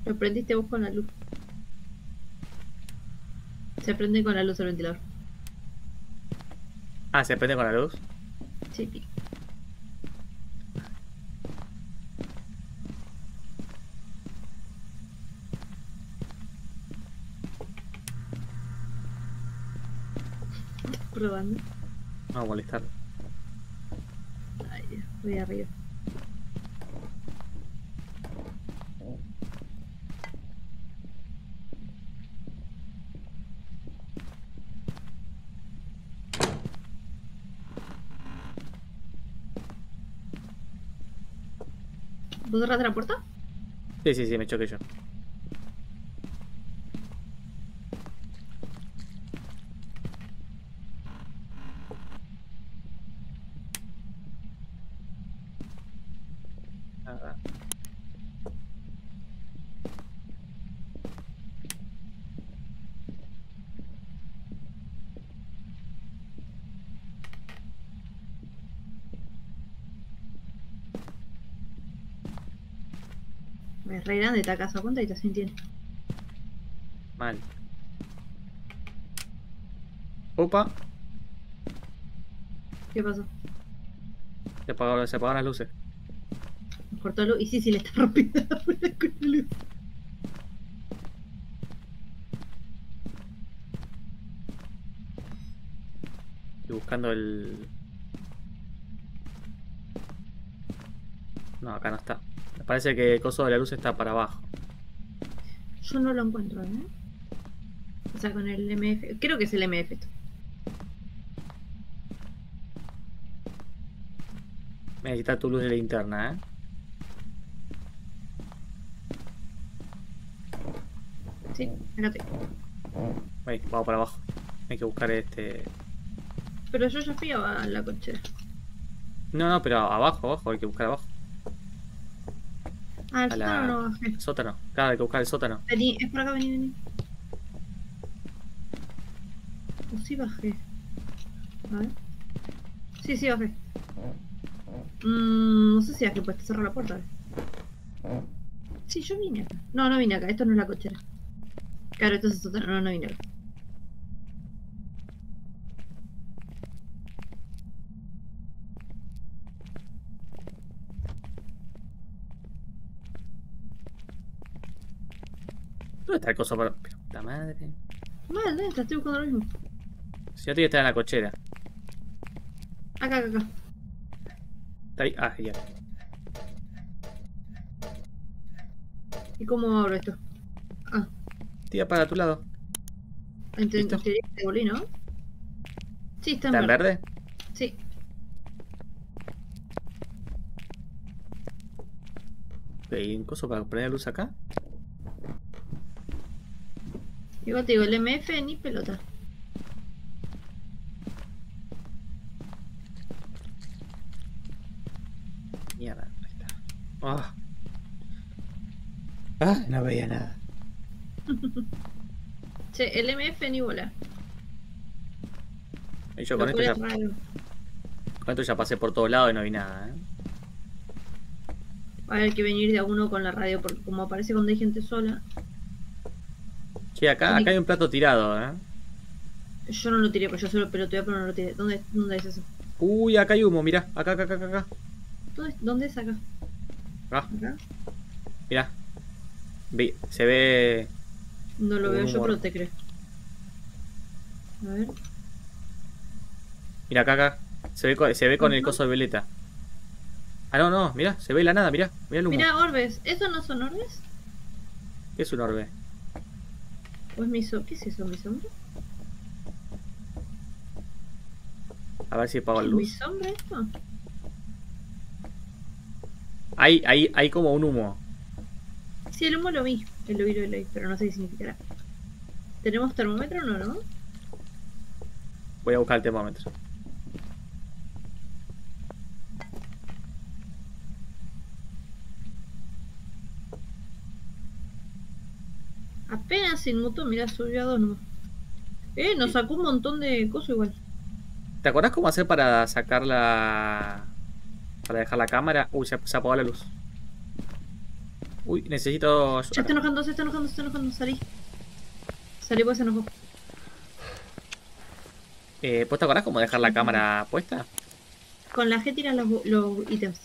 Lo prendiste vos con la luz. Se prende con la luz el ventilador. Ah, ¿se prende con la luz? Sí. ¿Estás probando? No, molestar. Ay, Dios, voy arriba. ¿Vos cerraste la puerta? Sí, sí, sí, me choqué yo. Nada. Es re grande esta casa, ¿cuánta habitación tiene? Mal. Opa. ¿Qué pasó? Se apagaron las luces. Nos cortó la luz y sí, sí, le está rompiendo la puerta con la luz. Estoy buscando el... No, acá no está. Parece que el coso de la luz está para abajo. Yo no lo encuentro, ¿eh? O sea, con el MF... Creo que es el MF esto. Necesita tu luz de linterna, ¿eh? Sí, acá estoy. Ahí, vamos para abajo. Hay que buscar este... Pero yo ya fui a la cochera. No, no, pero abajo, abajo. Hay que buscar abajo. Ah, el sótano no bajé. El sótano, claro, hay que buscar el sótano. Vení, es por acá, vení, vení. O sí bajé. A ver. Sí, sí bajé. No sé si bajé, pues te cerró la puerta. Sí, yo vine acá. No, no vine acá, esto no es la cochera. Claro, esto es el sótano, no, no vine acá. ¿Dónde está el coso para...? Pero, puta madre. Madre, está, estoy buscando lo mismo. Si no, tiene que estar en la cochera. Acá, acá, acá. Está ahí, ah, ya. ¿Y cómo abro esto? Ah. Tira para tu lado. Entonces, te volví, ¿no? Sí, está en verde. ¿Está en verde? Sí. ¿Hay un coso para poner la luz acá? Igual te digo, el MF ni pelota. Mierda, ahí está. Oh. Ah, no veía nada. Che, el MF ni bola. Y yo con esto ya pasé por todos lados y no vi nada, ¿eh? Va a haber que venir de a uno con la radio, porque como aparece cuando hay gente sola. Sí, acá hay un plato tirado, ¿eh? Yo no lo tiré, pues yo solo peloteé, pero no lo tiré. ¿Dónde es eso? Uy, acá hay humo, mirá. Acá, acá, acá, acá. ¿Dónde es acá? Acá. ¿Acá? Mirá. Se ve... No lo veo yo, pero te creo. A ver. Mirá, acá, acá. Se ve con el coso de veleta. Ah, no, no, mirá. Se ve la nada, mirá. Mirá el humo. Mirá, orbes. ¿Esos no son orbes? ¿Qué es un orbe? Pues mi sombra. ¿Qué es eso, mi sombra? A ver si apago la luz. ¿Mi sombra esto? Hay como un humo. Sí, el humo lo vi. Lo vi, pero no sé qué significará. ¿Tenemos termómetro o no? Voy a buscar el termómetro. Apenas se inmutó, mirá, subió a 2 nomás. Nos sacó un montón de cosas igual. ¿Te acordás cómo hacer para sacar la... para dejar la cámara? Uy, se apagó la luz. Uy, necesito... Ya está enojando, se está enojando. Salí. Salí porque se enojó. ¿Pues te acordás cómo dejar la cámara puesta? Con la G tiras los ítems.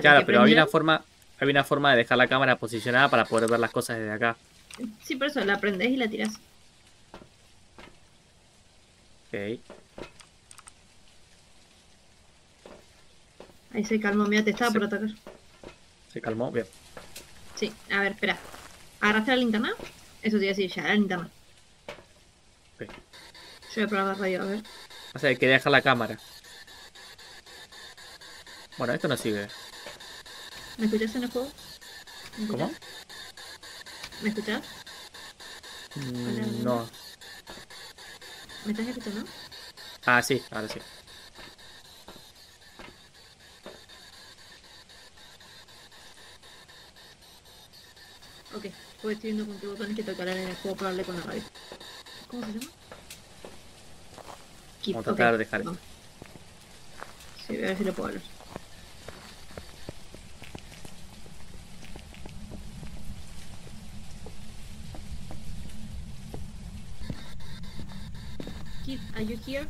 Claro, pero había una forma de dejar la cámara posicionada para poder ver las cosas desde acá. Sí, por eso la prendés y la tirás. Ok. Ahí se calmó, mira, te estaba por atacar. Se calmó, bien. Sí, a ver, espera. ¿Agarraste la linterna? Eso te iba a decir ya, la linterna. Ok. Yo voy a probar la radio, a ver. O sea, hay que dejar la cámara. Bueno, esto no sirve. ¿Me escuchás en el juego? ¿Cómo? ¿Me escuchás? No. ¿Me estás escuchando? Ah, sí, ahora sí. Ok, pues estoy viendo con qué botones que tocarán en el juego para hablar con la radio. ¿Cómo se llama? Kit. Vamos a tratar de dejar esto. Sí, voy a ver si lo puedo hablar. Kit, are you here?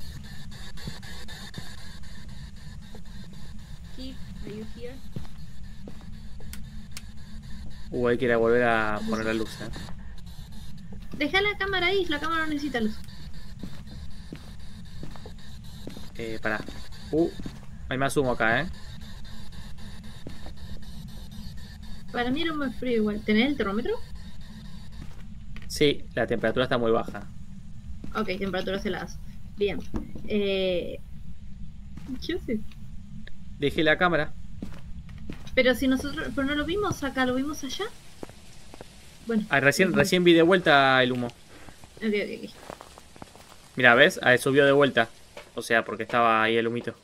Kit, are you here? Hay que ir a volver a poner la luz, ¿eh? Dejá la cámara ahí, la cámara no necesita luz. Pará. Hay más humo acá, ¿eh? Para mí era muy frío igual. ¿Tenés el termómetro? Sí, la temperatura está muy baja. Ok, temperaturas heladas. Bien. ¿Qué haces? Dejé la cámara. Pero si nosotros... Pero no lo vimos acá, lo vimos allá. Bueno. Ah, recién vi de vuelta el humo. Ok. Mira, ¿ves? Ah, subió de vuelta. O sea, porque estaba ahí el humito.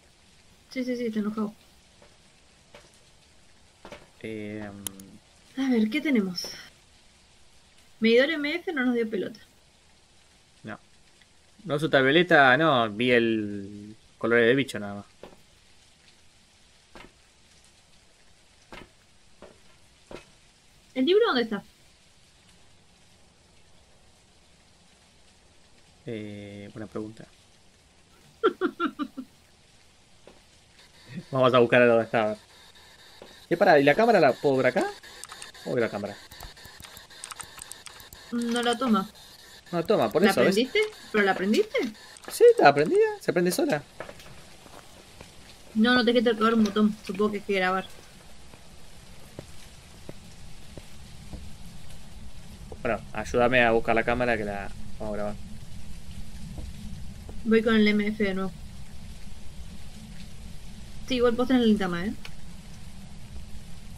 Sí, está enojado. A ver, ¿qué tenemos? Medidor MF no nos dio pelota. No. No es ultravioleta, no. Vi el color de bicho nada más. ¿El libro dónde está? Buena pregunta. Vamos a buscar a dónde estaba. ¿Y la cámara la puedo ver acá? ¿Cómo que la cámara? No la toma. No la toma, por eso. ¿La aprendiste? ¿Ves? ¿Pero la aprendiste? Sí, la aprendida. Se aprende sola. No te quiero tocar un botón. Supongo que hay que grabar. Bueno, ayúdame a buscar la cámara que la vamos a grabar. Voy con el MF de nuevo. Sí, igual vos tenés la linterna, ¿eh?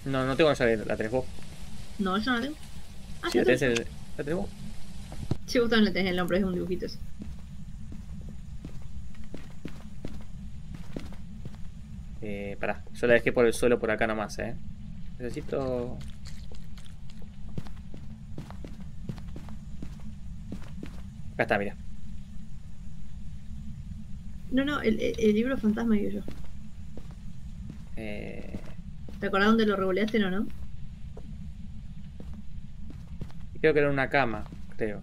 No tengo la tenés vos. No, yo no la tengo. Sí, la tenés vos. Sí, vos también la tenés, el nombre es un dibujito ese. Pará, yo la dejé por el suelo por acá nomás, ¿eh? Necesito... Acá está, mira. No, el libro fantasma que yo. ¿Te acordás dónde lo revoleaste o no? Creo que era una cama, creo.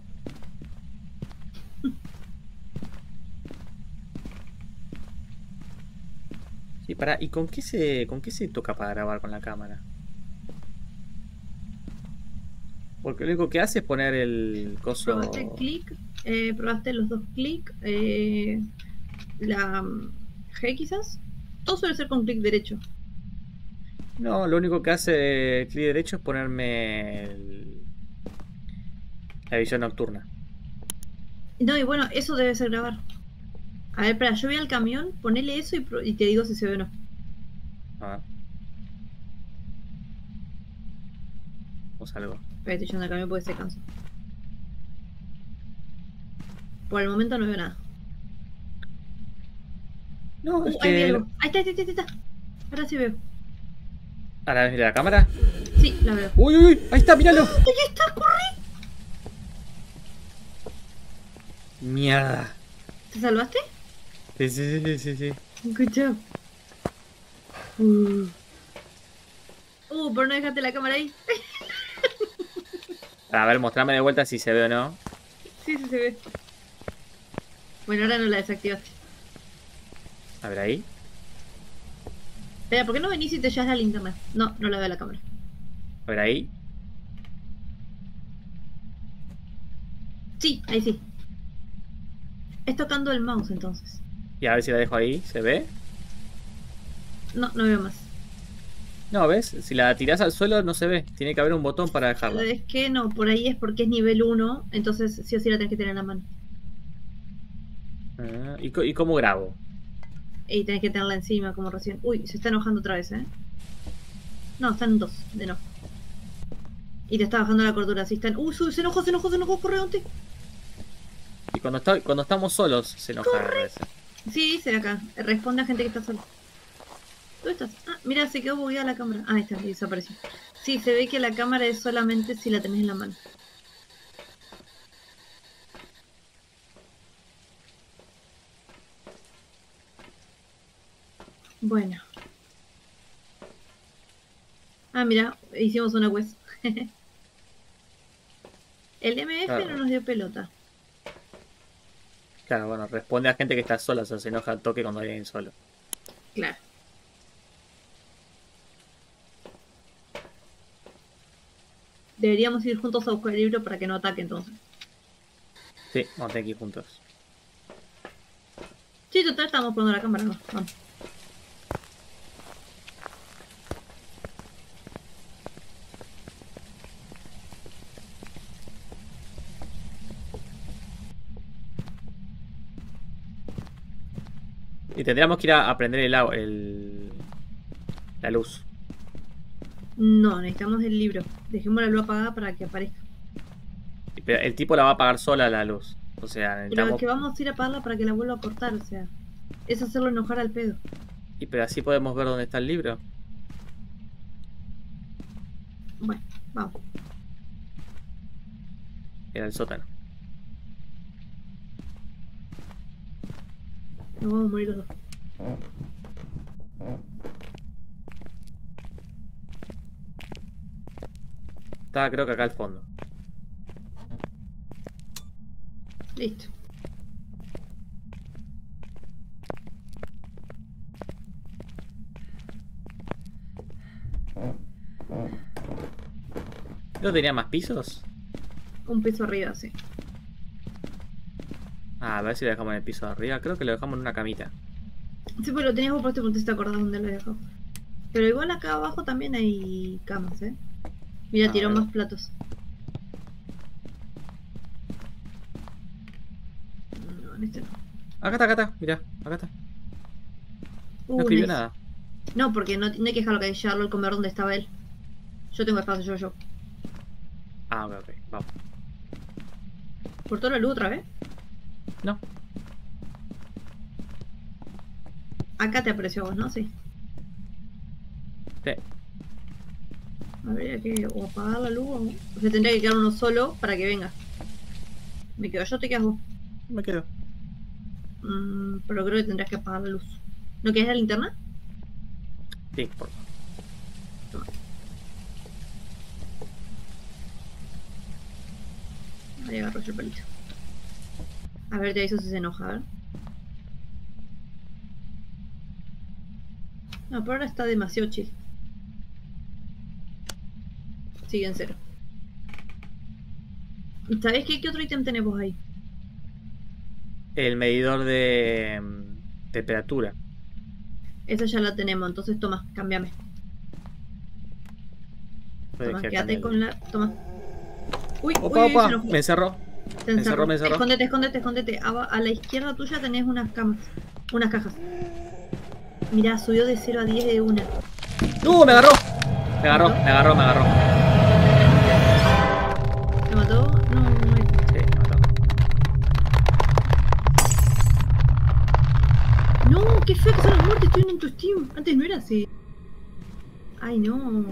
Sí, pará, ¿y con qué se toca para grabar con la cámara? Porque lo único que hace es poner el coso. Probaste el clic, probaste los dos clics, la G quizás. Todo suele ser con clic derecho. No, lo único que hace clic derecho es ponerme La visión nocturna. No, y bueno, eso debe ser grabar. A ver, espera, yo voy al camión, ponele eso y te digo si se ve o no. Ah. O salgo. Espera, estoy yendo al camión porque se cansa. Por el momento no veo nada. No, es que... ahí está. Ahora sí veo. ¿Ahora ves la cámara? Sí, la veo. ¡Uy, uy, uy! ¡Ahí está, míralo! ¡Ahí está, corre! Mierda. ¿Te salvaste? Sí. Escuchá. Pero no dejaste la cámara ahí. A ver, mostrame de vuelta si se ve o no. Sí, se ve. Bueno, ahora no la desactivaste. A ver ahí. Espera, ¿por qué no venís y te llevas la linterna? No, no la veo la cámara. A ver ahí. Sí, ahí sí. Es tocando el mouse entonces. Y a ver si la dejo ahí, ¿se ve? No, no veo más. No, ¿ves? Si la tirás al suelo no se ve. Tiene que haber un botón para dejarla. ¿Sabes qué? No, por ahí es porque es nivel 1. Entonces sí o sí la tenés que tener en la mano. Ah, ¿y cómo grabo? Y tenés que tenerla encima como recién. Uy, se está enojando otra vez, ¿eh? No, están dos de enojo. Y te está bajando la cordura, así están... ¡Uy, se enojó! ¡Corre, donde! Y cuando estamos solos se enoja. ¡Corre! Sí, dice acá. Responde a gente que está sola. ¿Dónde estás? Ah, mira, se quedó bugueada la cámara. Ah, ahí está, desapareció. Sí, se ve que la cámara es solamente si la tenés en la mano. Bueno. Ah, mira, hicimos una quest. El MF claro. No nos dio pelota. Claro, bueno, responde a gente que está sola, o sea, se enoja al toque cuando hay alguien solo. Claro. Deberíamos ir juntos a buscar el libro para que no ataque entonces. Sí, vamos a tener que ir juntos. Sí, total, estamos poniendo la cámara, no, vamos. Y tendríamos que ir a prender la luz. No, necesitamos el libro. Dejemos la luz apagada para que aparezca. Pero el tipo la va a apagar sola la luz. O sea, necesitamos... Pero es que vamos a ir a apagarla para que la vuelva a cortar, o sea. Es hacerlo enojar al pedo. Y pero así podemos ver dónde está el libro. Bueno, vamos. Era el sótano. Nos vamos a morir los dos. Está, creo que acá al fondo. Listo. ¿No tenía más pisos? Un piso arriba, sí. Ah, a ver si lo dejamos en el piso de arriba. Creo que lo dejamos en una camita. Sí, pues lo tenías vos puesto porque te acordás dónde lo dejamos. Pero igual acá abajo también hay camas, ¿eh? Mira, tiró más platos. No, en este no. Acá está. Mira, acá está. No escribió nada. No, porque no hay que dejarlo que llevarlo al comer donde estaba él. Yo tengo espacio, yo. Ah, ok, vamos. ¿Cortó la luz otra vez? No. Acá te apareció vos, ¿no? Sí. Habría que o apagar la luz o se tendría que quedar uno solo para que venga. Me quedo yo, te quedas vos. Me quedo. Pero creo que tendrás que apagar la luz. ¿No querés la linterna? Sí, por favor. Toma. Ahí agarro yo el palito. A ver, te aviso si se enoja, a ver. No, pero ahora está demasiado chill. Sigue en cero. ¿Sabés qué otro ítem tenés vos ahí? El medidor de... temperatura. Esa ya la tenemos, entonces toma, cámbiame. Toma, quédate con la... Toma. Uy, opa, uy, opa. Me encerró. Me encerró. Escóndete, escóndete, escóndete. A la izquierda tuya tenés unas camas. Unas cajas. Mirá, subió de 0 a 10 de una. ¡No! Me agarró. Me agarró, me agarró, me agarró. ¿Me mató? No, no me... Sí, me mató. No, qué feo que son las muertes. Estoy en tu Steam. Antes no era así. Ay, no.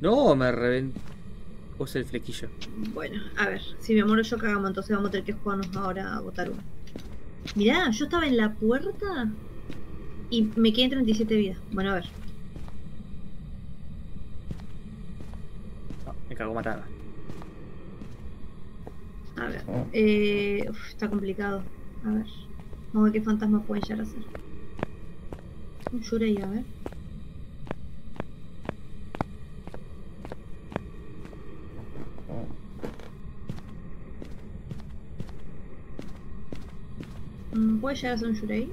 No, me reventó el flequillo. Bueno, a ver. Si me muero yo cagamos, entonces vamos a tener que jugarnos ahora a botar uno. Mirá, yo estaba en la puerta y me quedé en 37 vidas. Bueno, a ver. No, me cago matada. A ver. Uf, está complicado. A ver. Vamos a ver qué fantasmas pueden llegar a hacer. Un Shurei, a ver. ¿Puede llegar a ser un Shurei?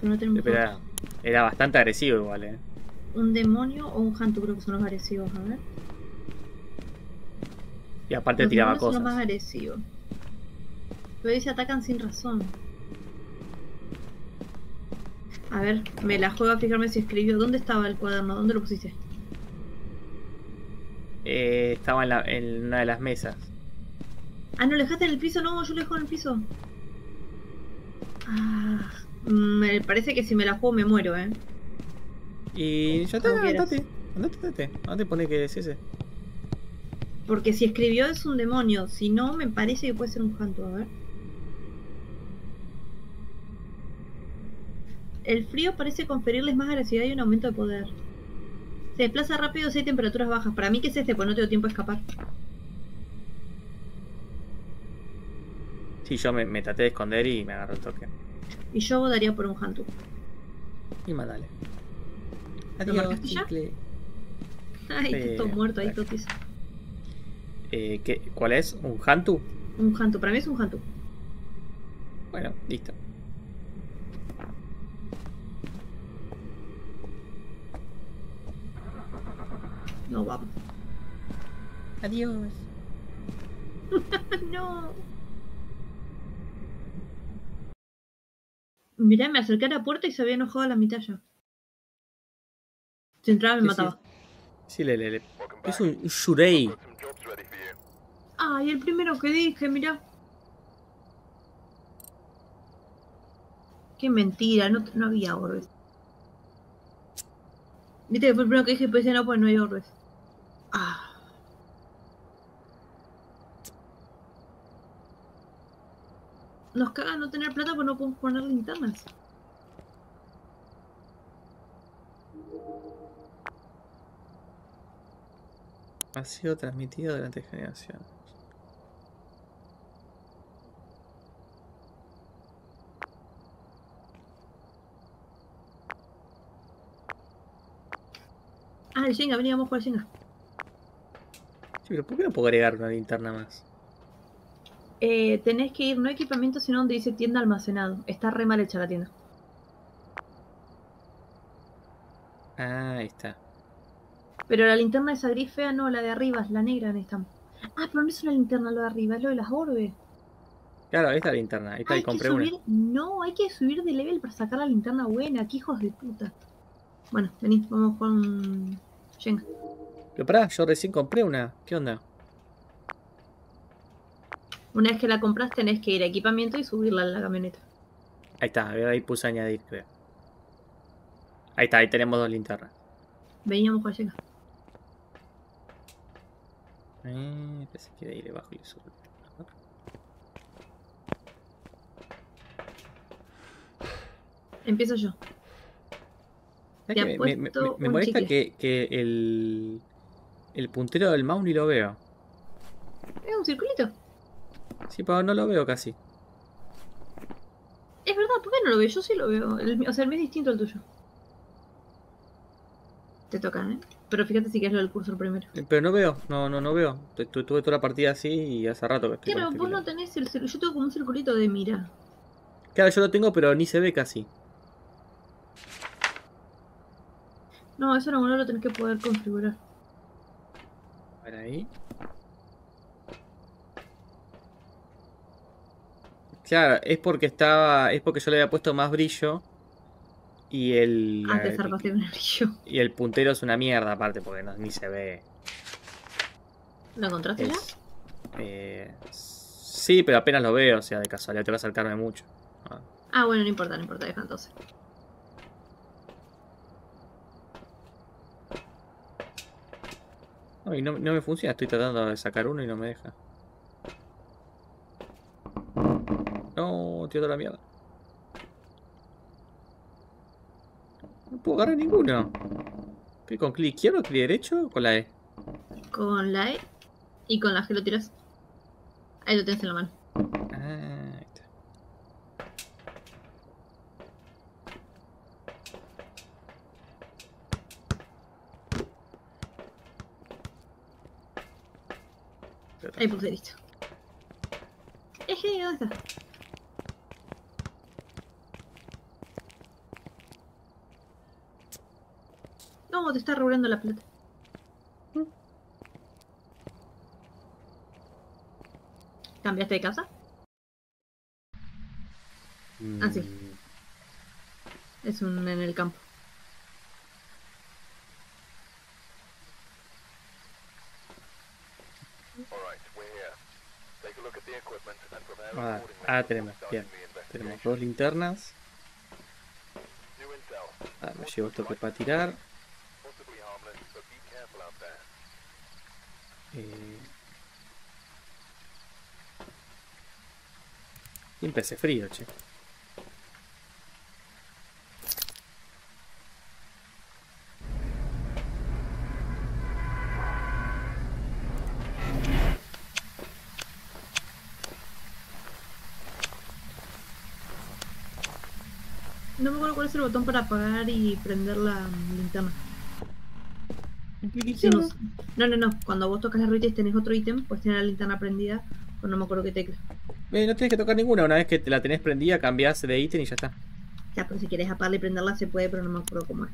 Pero no tenemos... Era bastante agresivo igual, ¿eh? Un demonio o un Hantu creo que son los agresivos, a ver. Y aparte los tiraba cosas. Son los más agresivos. Pero ahí se atacan sin razón. A ver, me la juego a fijarme si escribió. ¿Dónde estaba el cuaderno? ¿Dónde lo pusiste? Estaba en una de las mesas. Ah, ¿no lo dejaste en el piso? No, yo lo dejo en el piso. Ah, me parece que si me la juego me muero, ¿eh? Y ya está, andate. ¿Dónde pone que es ese? Porque si escribió es un demonio. Si no, me parece que puede ser un Hantu. A ver. El frío parece conferirles más agresividad y un aumento de poder. Se desplaza rápido si hay temperaturas bajas. Para mí que es este, pues no tengo tiempo a escapar. Sí, yo me traté de esconder y me agarró el toque. Y yo daría por un Hantu. Y mandale. Adiós, ¿lo marcaste ya? Ay, todo muerto ahí, totis. ¿Cuál es? ¿Un Hantu? Un Hantu, para mí es un Hantu. Bueno, listo. No vamos. Adiós. No. Mirá, me acerqué a la puerta y se había enojado a la mitad ya. Si entraba me mataba. Sí, le. Es un Shurei. Ay, el primero que dije, mirá. Qué mentira, no había orbes. Viste que fue el primero que dije, pues no, pues no hay orbes. Ah. Nos caga no tener plata porque no podemos poner linternas. Ha sido transmitido durante generaciones. Ah, el Jenga, vení, vamos a jugar al Jenga. Sí, pero ¿por qué no puedo agregar una linterna más? Tenés que ir, no equipamiento, sino donde dice tienda almacenado. Está re mal hecha la tienda. Ah, ahí está. Pero la linterna esa gris fea no, la de arriba, es la negra necesitamos. Ah, pero no es una linterna lo de arriba, es lo de las orbes. Claro, esta linterna, ahí está, ahí compré una. No, hay que subir de level para sacar la linterna buena, qué hijos de puta. Bueno, vení, vamos con Jenga. Pero pará, yo recién compré una, ¿qué onda? Una vez que la compras tenés que ir a equipamiento y subirla en la camioneta. Ahí está, ahí puse añadir, creo. Ahí está, ahí tenemos dos linternas. Veníamos con Jenga. Pensé que de ahí le bajo y le subo. Empiezo yo. Me molesta que el puntero del mouse ni lo veo. ¿Es un circulito? Sí, pero no lo veo casi. Es verdad, ¿por qué no lo veo? Yo sí lo veo. O sea, el mío es distinto al tuyo. Te toca, ¿eh? Pero fíjate si que es lo del cursor primero. Pero no veo, no veo. Tuve toda la partida así y hace rato que estoy. Claro, vos no tenés el circulito. Yo tengo como un circulito de mira. Claro, yo lo tengo, pero ni se ve casi. No, eso no lo tenés que poder configurar. A ver ahí. Claro, es porque estaba. Es porque yo le había puesto más brillo. Y el. Ah, te zarpaste un brillo. Y el puntero es una mierda, aparte, porque no, ni se ve. ¿Lo encontraste ya? Sí, pero apenas lo veo, o sea, de casualidad te va a saltarme mucho. Ah, bueno, no importa, no importa, deja entonces. Ay, no me funciona, estoy tratando de sacar uno y no me deja. No, tío, toda la mierda. No puedo agarrar ninguno. ¿Con clic izquierdo, clic derecho o con la E? Con la E y con la G lo tiras. Ahí lo tenés en la mano. Ah, ahí está. Ahí puse listo. Eje, ¿dónde está? No, te está rulando la plata. ¿Cambiaste de casa? Ah, sí. Es un en el campo. Ah, tenemos, bien. Tenemos dos linternas. Ah, me llevo esto para tirar. Y empecé frío, che. No me acuerdo cuál es el botón para apagar y prender la linterna. Sí, no. Cuando vos tocas la rueda y tenés otro ítem, pues tiene la linterna prendida. Pues no me acuerdo qué tecla. No tenés que tocar ninguna, una vez que te la tenés prendida, cambiás de ítem y ya está. Ya, pero si querés apagarla y prenderla se puede, pero no me acuerdo cómo es.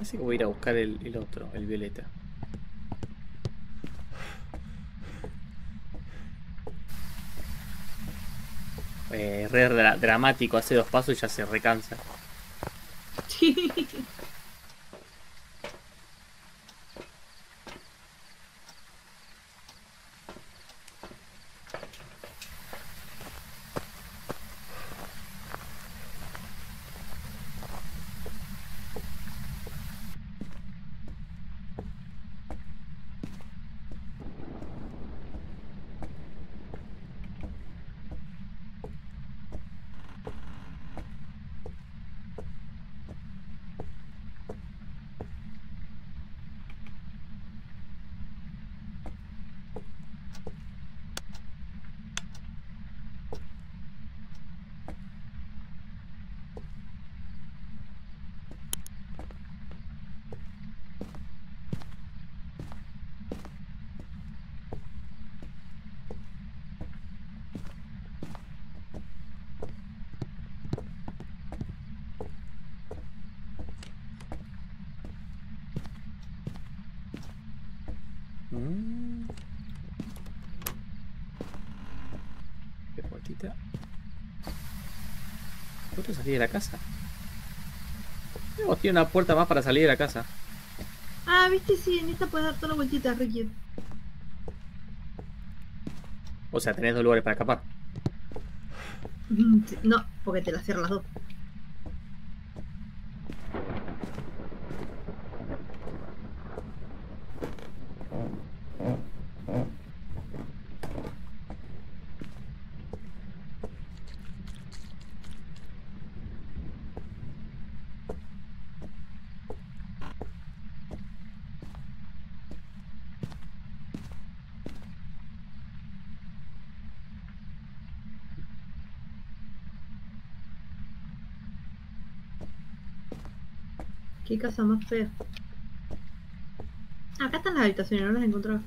Así que voy a ir a buscar el otro, el violeta. Es re dramático, hace dos pasos y ya se recansa. Sí. ahorita. ¿Puedo salir de la casa? Oh, tiene una puerta más para salir de la casa. Ah, viste, sí, en esta puedes dar toda la vueltita, Ricky. O sea, tenés dos lugares para escapar. No, porque te las cierran las dos. Qué casa más fea. Acá están las habitaciones, no las he encontrado.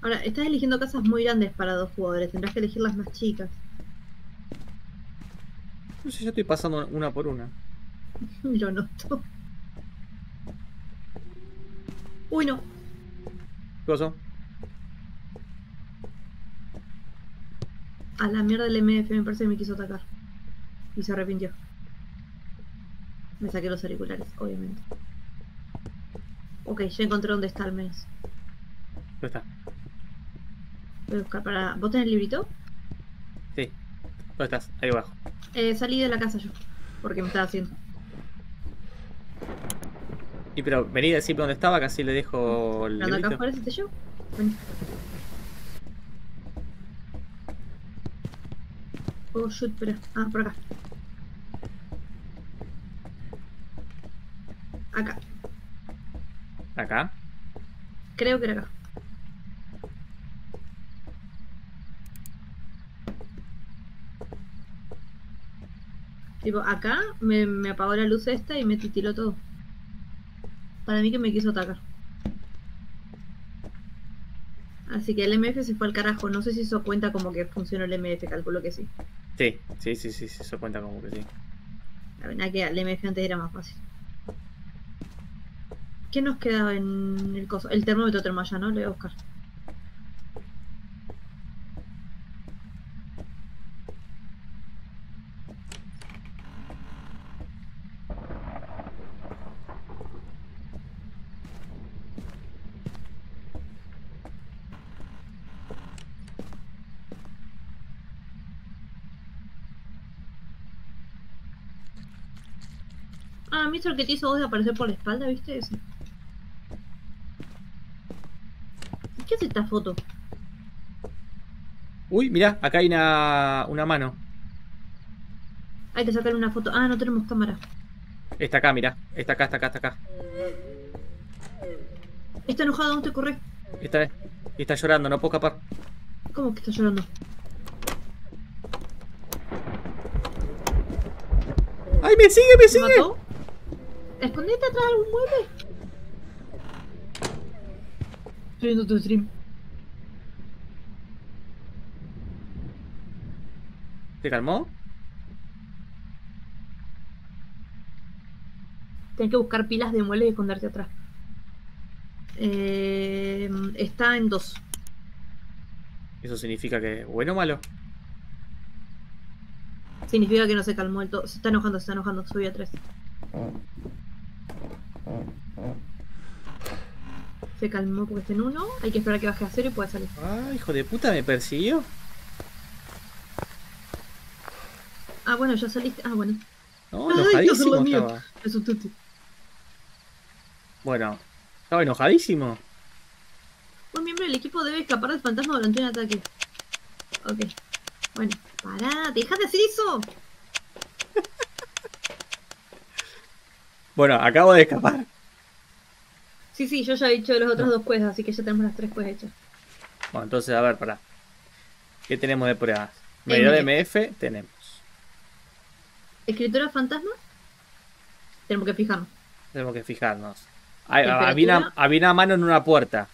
Ahora, estás eligiendo casas muy grandes para dos jugadores, tendrás que elegir las más chicas. No sé, yo estoy pasando una por una. Lo noto. Uy, no. ¿Qué pasó? A la mierda del MF, me parece que me quiso atacar. Y se arrepintió. Me saqué los auriculares, obviamente. Ok, ya encontré dónde está al menos. ¿Dónde está? Voy a buscar para... ¿Vos tenés el librito? Sí. ¿Dónde estás? Ahí abajo. Salí de la casa yo. Porque me estaba haciendo. Y pero vení a decirme dónde estaba, casi le dejo el librito. Acá aparece yo. Vení. Oh, shoot, pero... Ah, por acá. Acá. ¿Acá? Creo que era acá. Tipo, acá me apagó la luz esta y me titiló todo. Para mí que me quiso atacar. Así que el MF se fue al carajo. No sé si eso cuenta como que funcionó el MF, calculo que sí. Sí, eso cuenta como que sí. La verdad que el MF antes era más fácil. ¿Qué nos quedaba en el coso? El termómetro termo allá, ¿no? Lo voy a buscar. Ah, ¿viste lo que te hizo vos de aparecer por la espalda? ¿Viste eso? ¿Qué es esta foto? Uy, mirá, acá hay una mano. Hay que sacar una foto. Ah, no tenemos cámara. Está acá, mirá. Está acá, está acá, está acá. Está enojado, no te corres. Está llorando, no puedo escapar. ¿Cómo que está llorando? ¡Ay, me sigue, me sigue! ¿Mató? ¿Escondiste atrás de algún mueble? Estoy viendo tu stream. ¿Te calmó? Tienes que buscar pilas de muebles y esconderte atrás. Está en 2. ¿Eso significa que bueno o malo? Significa que no se calmó el todo. Se está enojando, se está enojando. Subí a 3. Se calmó porque está en 1. Hay que esperar a que baje a 0 y pueda salir. Ah, hijo de puta, me persiguió. Ah, bueno, ya saliste. Ah, bueno. No, enojadísimo estaba. Me asustaste. Bueno, estaba enojadísimo. Un miembro del equipo debe escapar del fantasma durante un ataque. Ok. Bueno, pará, deja de hacer eso. Bueno, acabo de escapar. Sí, yo ya he hecho los otros 2 quests, así que ya tenemos las 3 quests hechas. Bueno, entonces, a ver, pará. ¿Qué tenemos de pruebas? Medidor MF tenemos. ¿Escritura fantasma? Tenemos que fijarnos. Había una mano en una puerta.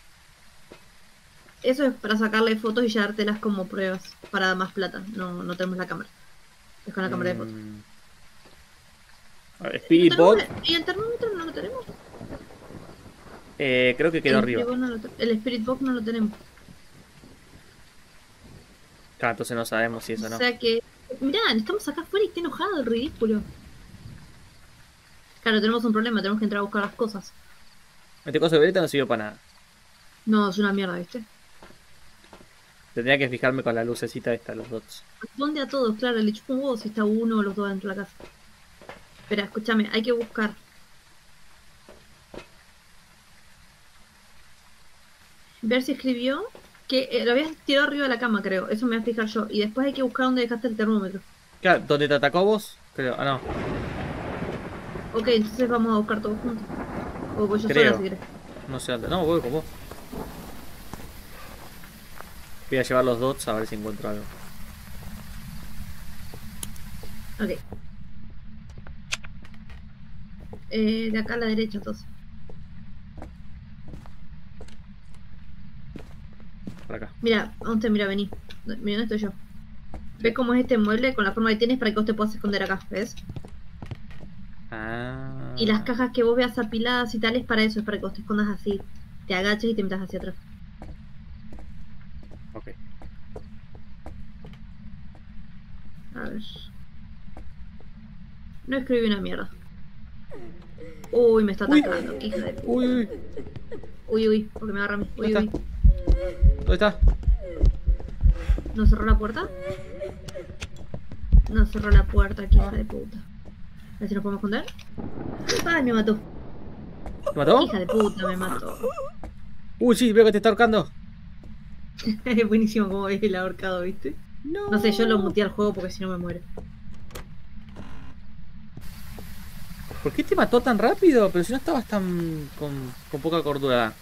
Eso es para sacarle fotos y ya dártelas como pruebas. Para más plata. No tenemos la cámara. Es con la cámara de fotos. A ver, Speedbot. ¿Y el termómetro no lo tenemos? Creo que quedó arriba. El Spirit Box no lo tenemos. Claro, entonces no sabemos si eso o no. O sea que... Mirá, estamos acá afuera y está enojado el ridículo. Claro, tenemos un problema, tenemos que entrar a buscar las cosas. Este coso de violeta no sirvió para nada. No, es una mierda, ¿viste? Tendría que fijarme con la lucecita esta, los dots. Responde a todos, claro, le chupo un huevo si está uno o los dos dentro de la casa. Espera, escúchame, hay que buscar. Ver si escribió. Que lo habías tirado arriba de la cama, creo. Eso me voy a fijar yo. Y después hay que buscar dónde dejaste el termómetro. Claro, ¿dónde te atacó vos? Creo, ah, no. Ok, entonces vamos a buscar todos juntos. O voy yo sola si querés. No sé dónde. No, voy con vos. Voy a llevar los dots a ver si encuentro algo. Ok. De acá a la derecha, entonces. Por acá. Mira, ¿dónde? Mira, vení. Mira, ¿dónde estoy yo? ¿Ves cómo es este mueble con la forma que tienes para que vos te puedas esconder acá? ¿Ves? Ah. Y las cajas que vos veas apiladas y tales para eso, es para que vos te escondas así. Te agachas y te metas hacia atrás. Ok. A ver. No escribí una mierda. Uy, me está atacando. Uy, uy. Uy, uy, porque me agarra a mí. Uy, uy. ¿Dónde está? ¿No cerró la puerta? No cerró la puerta aquí, hija de puta. A ver si nos podemos esconder. ¡Ay, me mató! ¿Te mató? Hija de puta, me mató. Uy, sí, veo que te está ahorcando. Es buenísimo como ves el ahorcado, ¿viste? No. No sé, yo lo muteé al juego porque si no me muero. ¿Por qué te mató tan rápido? Pero si no estabas tan... con poca cordura.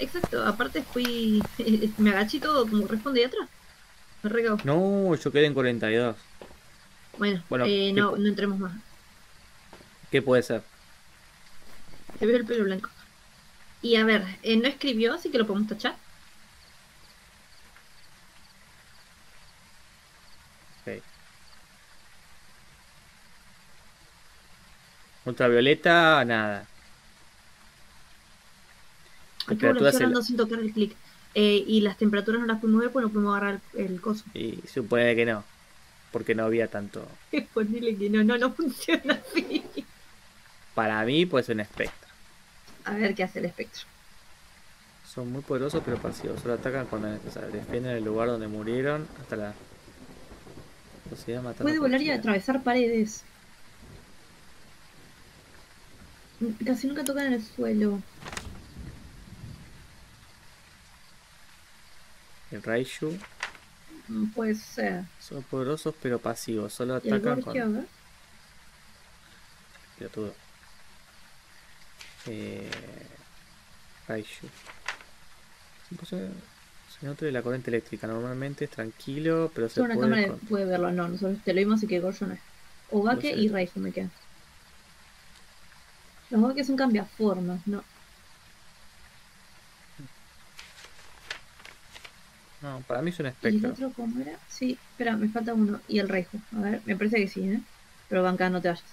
Exacto, aparte fui... me agaché todo como responde de atrás. Me recabo. No, yo quedé en 42. Bueno no, no entremos más. ¿Qué puede ser? Te veo el pelo blanco. Y a ver, no escribió, así que lo podemos tachar. Ultravioleta, nada. Temperaturas no sin tocar el clic. Y las temperaturas no las pudimos ver porque no pudimos agarrar el coso. Y supone que no. Porque no había tanto. Ponele que no, no funciona así. Para mí, pues un espectro. A ver qué hace el espectro. Son muy poderosos pero pasivos. Solo atacan cuando es necesario. Defienden el lugar donde murieron hasta la. Puede volar y atravesar paredes. Casi nunca tocan en el suelo. El Raiju. Puede ser. Son poderosos pero pasivos. Solo atacan con... Criatura. Raiju. Se nutre la corriente eléctrica. Normalmente es tranquilo, pero se puede... Una cámara puede verlo. No, nosotros te lo vimos y que Gojo no es. Obake y Raiju me quedan. Los Obake son cambiaformas, ¿no? No, para mí es un espectro. ¿Y el otro cómo era? Sí, espera, me falta uno. Y el Reijo. A ver, me parece que sí, ¿eh? Pero Banca, no te vayas.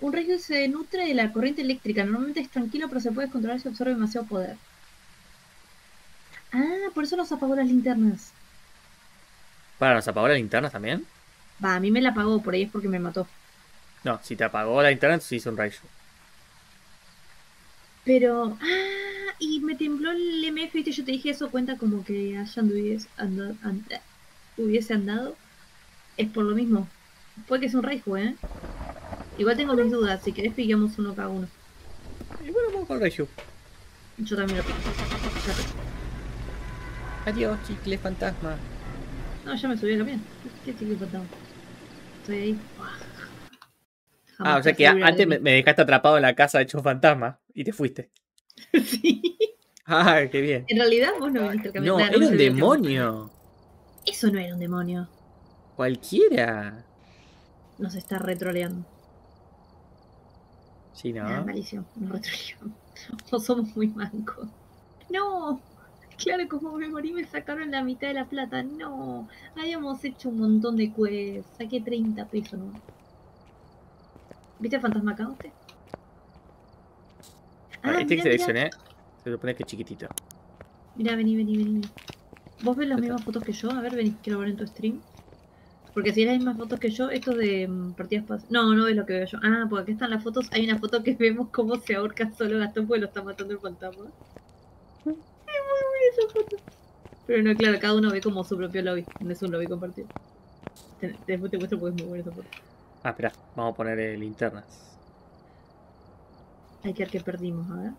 Un Reijo se nutre de la corriente eléctrica. Normalmente es tranquilo, pero se puede controlar si absorbe demasiado poder. Ah, por eso nos apagó las linternas. ¿Para nos apagó las linternas también? Va, a mí me la apagó, por ahí es porque me mató. No, si te apagó la linterna, sí hizo un Reijo. Pero... ¡Ah! Y me tembló el MF, viste, yo te dije eso, cuenta como que hayan hubiese andado. Es por lo mismo. Puede que es un Raiju, ¿eh? Igual tengo mis dudas, si querés pillamos uno cada uno. Y bueno, vamos con Raiju. Yo también lo pienso. Adiós, chicle fantasma. No, ya me subí a la mía. ¿Qué chicle fantasma? Estoy ahí. Jamás, o sea que antes me dejaste atrapado en la casa hecho un fantasma y te fuiste. Sí. Ah, qué bien. En realidad vos no viniste al camino. No, era un demonio. Eso no era un demonio. Cualquiera. Nos está retroleando. Sí, no. Ah, malísimo, nos retroleamos. No somos muy mancos. No. Claro, como me morí me sacaron la mitad de la plata. No. Habíamos hecho un montón de quests. Saqué 30 pesos. ¿Viste el fantasma acá usted? Este que se ve, ¿eh? Se supone que es chiquitito. Mira, vení. ¿Vos ves las mismas fotos que yo? A ver, vení, quiero ver en tu stream. Porque si ves las mismas fotos que yo, esto de partidas pasadas... No, no ves lo que veo yo. Ah, porque acá están las fotos. Hay una foto que vemos cómo se ahorca solo Gastón porque lo está matando el fantasma. Es muy buena esa foto. Pero no, claro, cada uno ve como su propio lobby. No es un lobby compartido. Después te muestro porque es muy buena esa foto. Ah, espera, vamos a poner linternas. Hay que ver qué perdimos, a ver.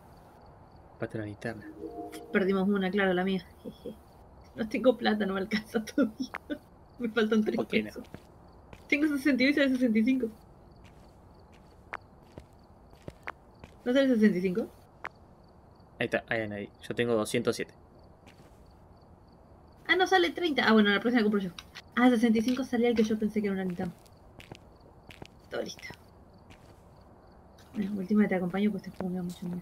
Parte de la linterna. Perdimos una, claro, la mía. Jeje. No tengo plata, no me alcanza todavía. Me faltan 3 pesos. Tengo 68 de 65. ¿No sale 65? Ahí está, ahí hay nadie. Yo tengo 207. Ah, no sale 30. Ah, bueno, la próxima la compro yo. Ah, 65 salía el que yo pensé que era una linterna. Todo listo. Bueno, última te acompaño pues te juego mucho miedo.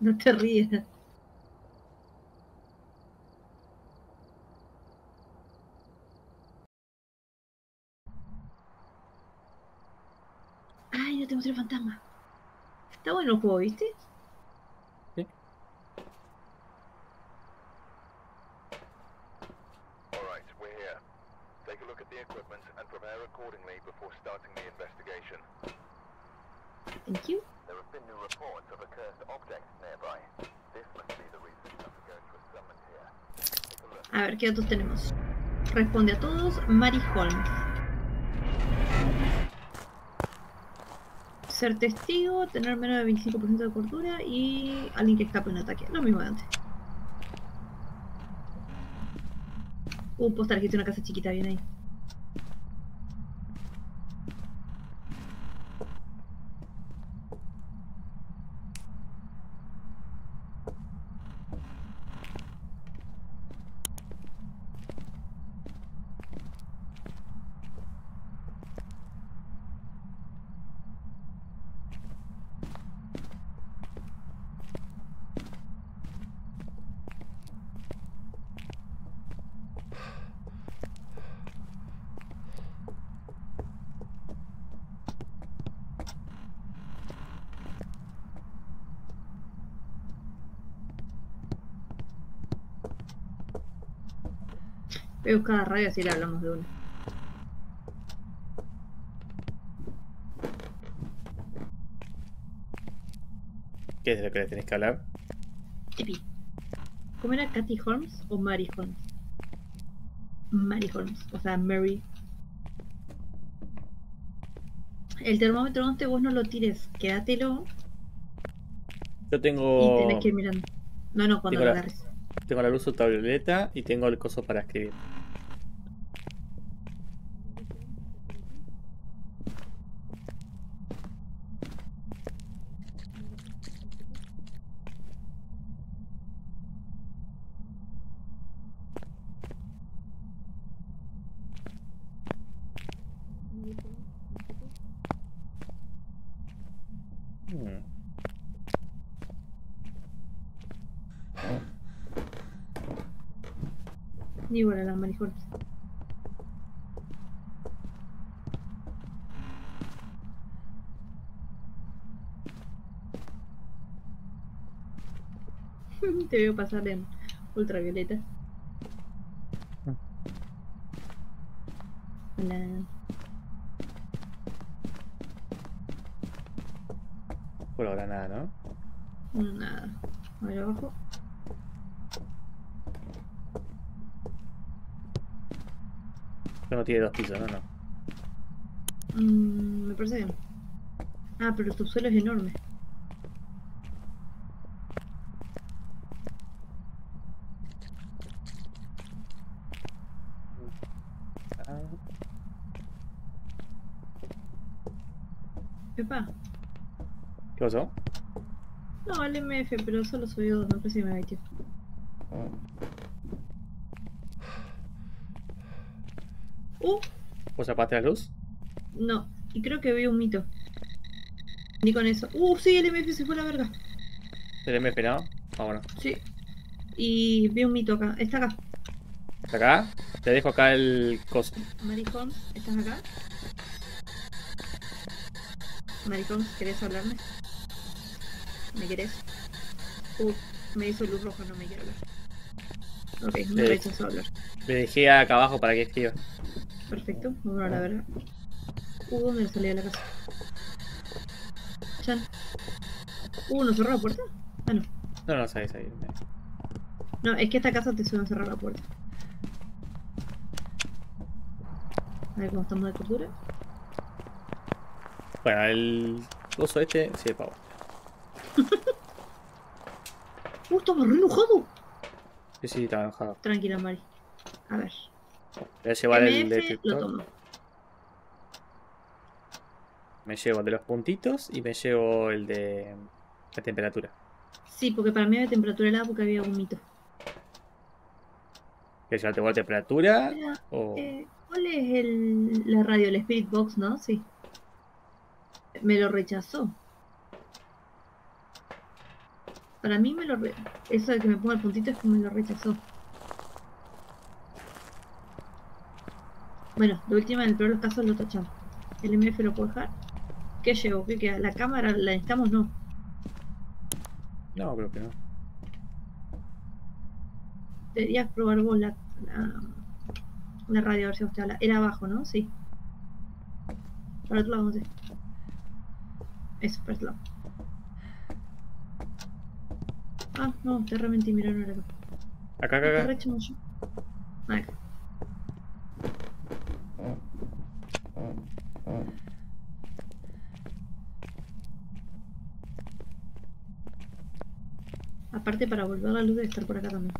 No te rías. Ay, no te mostré el fantasma. Está bueno el juego, ¿viste? Sí. Thank you. There have been new reports of accursed objects nearby. This must be the reason that we're going to a summit here. A ver, ¿qué datos tenemos? Responde a todos, Mary Holmes. Ser testigo, tener menos de 25% de cordura y alguien que escape un ataque. Lo mismo de antes. Un postal que tiene una casa chiquita, bien ahí. Voy a buscar la radio así le hablamos de uno. ¿Qué es de lo que le tenés que hablar? Epi. ¿Cómo era? ¿Katy Holmes o Mary Holmes? Mary Holmes, o sea, Mary. El termómetro donde vos no lo tires, quédatelo. Yo tengo... Y tenés que ir mirando. No, no, cuando lo agarres. Tengo la luz ultravioleta y tengo el coso para escribir. Ni bueno, las marijolas. Te veo pasar en ultravioleta. Hola. Por ahora nada, ¿no? Nada. A ver abajo. No tiene 2 pisos, no. Me parece bien. Ah, pero el subsuelo es enorme. Pepa. ¿Qué pasó? No, el MF, pero solo subió 2, me parece que me baitió. ¿Vos apagaste la luz? No, y creo que vi un mito. Ni con eso. Sí, el MF se fue a la verga. ¿El MF no? Ah, bueno. Sí. Y vi un mito acá. Está acá. ¿Está acá? Te dejo acá el coso. Marijón, ¿estás acá? Maricón, ¿querés hablarme? ¿Me querés? Uy, me hizo luz roja, no me quiero hablar. Ok, me rechazó hablar. Le dejé acá abajo para que escriba. Perfecto, vamos a la verdad. ¿Dónde salí de la casa? Chan. ¿No cerró la puerta? Ah, no. No, no, sabes ahí. No, es que esta casa te suelen cerrar la puerta. A ver cómo estamos de cordura. Bueno, el oso este se pagó. Estaba re enojado. Sí, estaba enojado. Tranquila, Mari. A ver. Voy a llevar el detector. Me llevo el de los puntitos y me llevo el de la temperatura. Sí, porque para mí había temperatura helada porque había un mito. ¿Que ya te voy a temperatura? O... ¿cuál es la radio? El Spirit Box, ¿no? Sí. Me lo rechazó. Para mí me lo rechazó. Eso de que me ponga el puntito es que me lo rechazó. Bueno, de última, en el peor de los casos lo tachamos. El MF lo puedo dejar. ¿Qué llevo? ¿Qué queda? ¿La cámara la necesitamos? No. No, creo que no. Deberías probar vos la radio, a ver si usted habla. Era abajo, ¿no? Sí. Para otro lado, no sé. Eso, para otro lado. Ah, no, te rementí, mirá, no era acá. Acá. Acá. Aparte, para volver a la luz debe estar por acá también.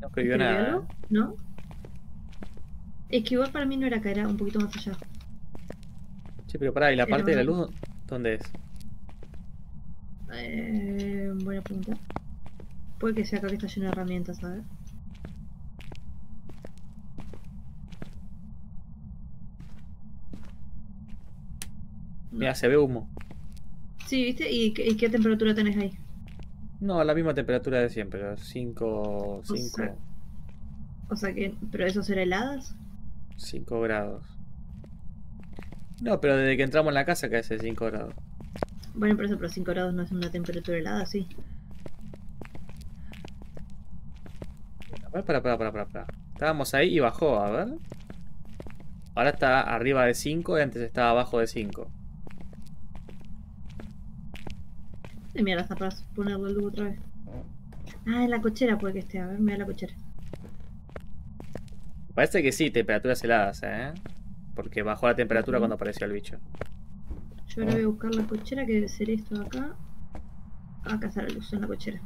No escribió nada. ¿No? Es que igual para mí no era acá, era un poquito más allá. Sí, pero pará, ¿y la parte de la luz dónde es? Buena pregunta. Puede que sea acá, que está lleno de herramientas, ¿sabes? Mira, se ve humo. Sí, ¿viste? ¿Y qué temperatura tenés ahí? No, la misma temperatura de siempre, 5... 5... O sea que... ¿Pero eso será heladas? 5 grados. No, pero desde que entramos en la casa cae ese 5 grados. Bueno, por eso, pero 5 grados no es una temperatura helada, sí. A ver, para. Estábamos ahí y bajó, a ver. Ahora está arriba de 5 y antes estaba abajo de 5. Mira, hasta para ponerlo luz otra vez. Ah, en la cochera puede que esté. A ver, mira la cochera. Parece que sí, temperaturas heladas, ¿eh? Porque bajó la temperatura cuando apareció el bicho. Yo ahora voy a buscar la cochera, que debe ser esto de acá. Acá está la luz en la cochera.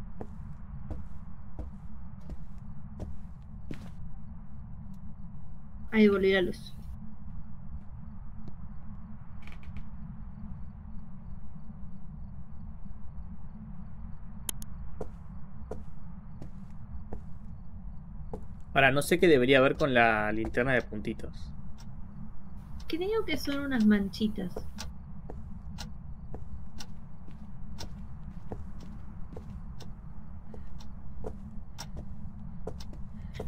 Ahí volvió la luz. Ahora, no sé qué debería haber con la linterna de puntitos. Creo que son unas manchitas.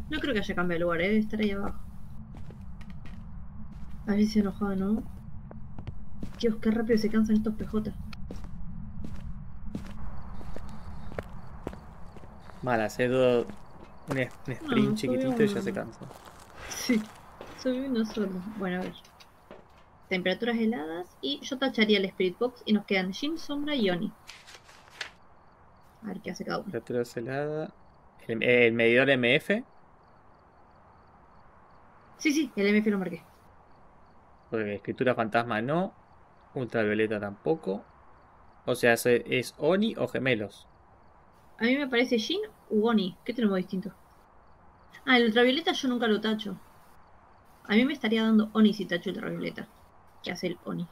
No creo que haya cambiado de lugar, debe estar ahí abajo. A ver si se enojaba, ¿no? Dios, qué rápido se cansan estos PJ. Malas, todo... Un sprint chiquitito y ya se cansa. Sí, soy uno solo. Bueno, a ver. Temperaturas heladas y yo tacharía el Spirit Box y nos quedan Jim, Sombra y Oni. A ver qué hace cada uno. Temperaturas heladas. ¿El medidor MF? Sí, el MF lo marqué. Porque escritura fantasma no. Ultravioleta tampoco. O sea, ¿es Oni o gemelos? A mí me parece Jin u Oni. ¿Qué tenemos distinto? Ah, el ultravioleta yo nunca lo tacho. A mí me estaría dando Oni si tacho ultravioleta. ¿Qué hace el Oni?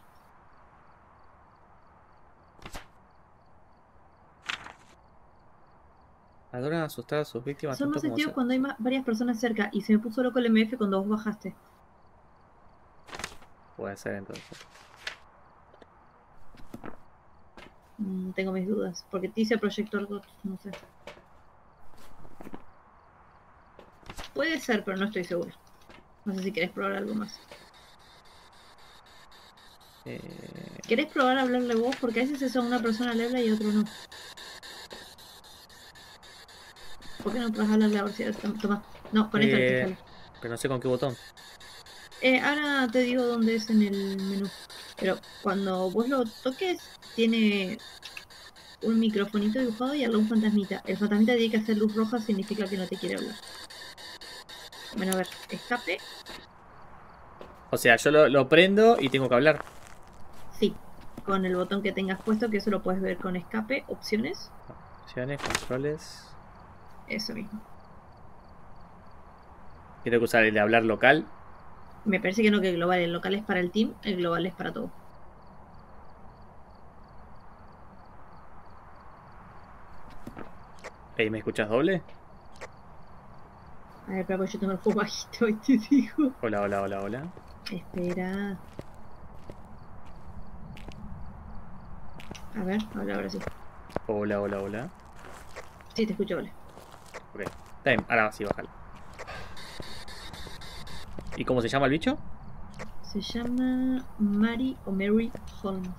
Adoran asustar a sus víctimas. Son más activos cuando hay varias personas cerca. Y se me puso loco el MF cuando vos bajaste. Puede ser entonces. Tengo mis dudas, porque te hice Proyector 2, no sé. Puede ser, pero no estoy seguro. No sé si querés probar algo más. ¿Querés probar a hablarle vos? Porque a veces eso a una persona le habla y a otro no. ¿Por qué no podés hablarle a ver si toma? No, conéctate. Pero no sé con qué botón. Ahora te digo dónde es en el menú. Pero cuando vos lo toques, tiene un microfonito dibujado y algún fantasmita. El fantasmita tiene que hacer luz roja, significa que no te quiere hablar. Bueno, a ver, escape. O sea, yo lo prendo y tengo que hablar. Sí, con el botón que tengas puesto, que eso lo puedes ver con escape, opciones. Opciones, controles. Eso mismo. ¿Tengo que usar el de hablar local? Me parece que no, que el global. El local es para el team, el global es para todo. Hey, ¿me escuchas doble? A ver, espera, porque yo tengo el juego bajito y te digo. Hola, hola, hola, hola. Espera. A ver, hola, ahora sí. Hola, hola, hola. Sí, te escucho, hola. Ok, está bien, ahora sí, bájalo. ¿Y cómo se llama el bicho? Se llama Mary o Mary Holmes.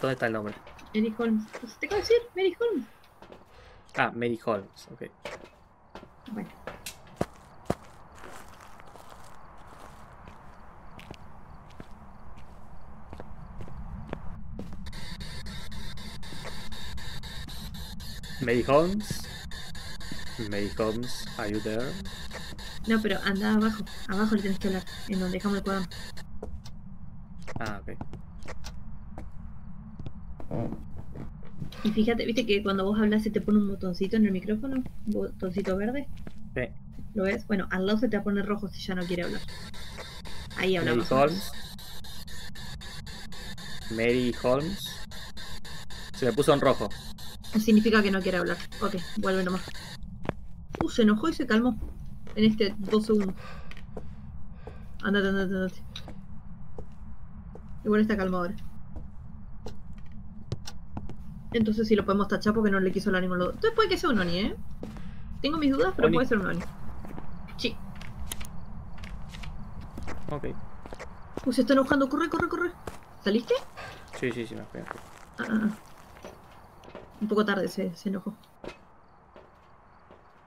¿Dónde está el nombre? Mary Holmes. Pues te acabo de decir, Mary Holmes. Ah, Mary Holmes, ok. Bueno. Mary Holmes. Mary Holmes, are you there? No, pero anda abajo. Abajo le tenés que hablar, en donde dejamos el cuadro. Ah, ok. Y fíjate, viste que cuando vos hablas se te pone un botoncito en el micrófono, un botoncito verde. Sí. ¿Lo ves? Bueno, al lado se te va a poner rojo si ya no quiere hablar. Ahí hablamos. Mary Holmes. Mary Holmes. Se me puso en rojo. Significa que no quiere hablar. Ok, vuelve nomás. Se enojó y se calmó en este 2 segundos. Andate, andate, andate. Igual está calmado ahora. Entonces sí lo podemos tachar porque no le quiso hablar a ninguno de los dos. Entonces puede que sea un Oni, ¿eh? Tengo mis dudas, pero Oni. Puede ser un Oni. Sí. Ok. Se está enojando. Corre, corre, corre. ¿Saliste? Sí, sí, sí, me espero. Un poco tarde se enojó.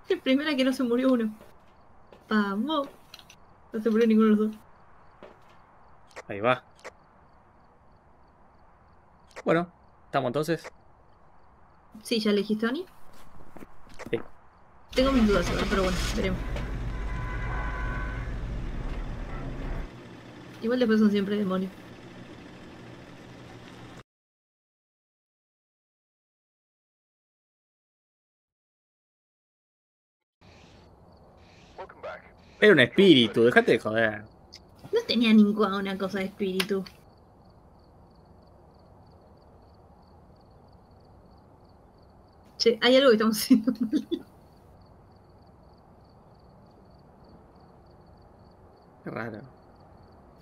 La primera que no se murió uno. Vamos. No se murió ninguno de los dos. Ahí va. Bueno, ¿estamos entonces? Sí, ¿ya elegiste a Oni? Sí. Tengo mis dudas ahora, pero bueno, veremos. Igual después son siempre demonios. Era un espíritu, dejate de joder. No tenía ninguna cosa de espíritu. Che, hay algo que estamos haciendo mal. Qué raro.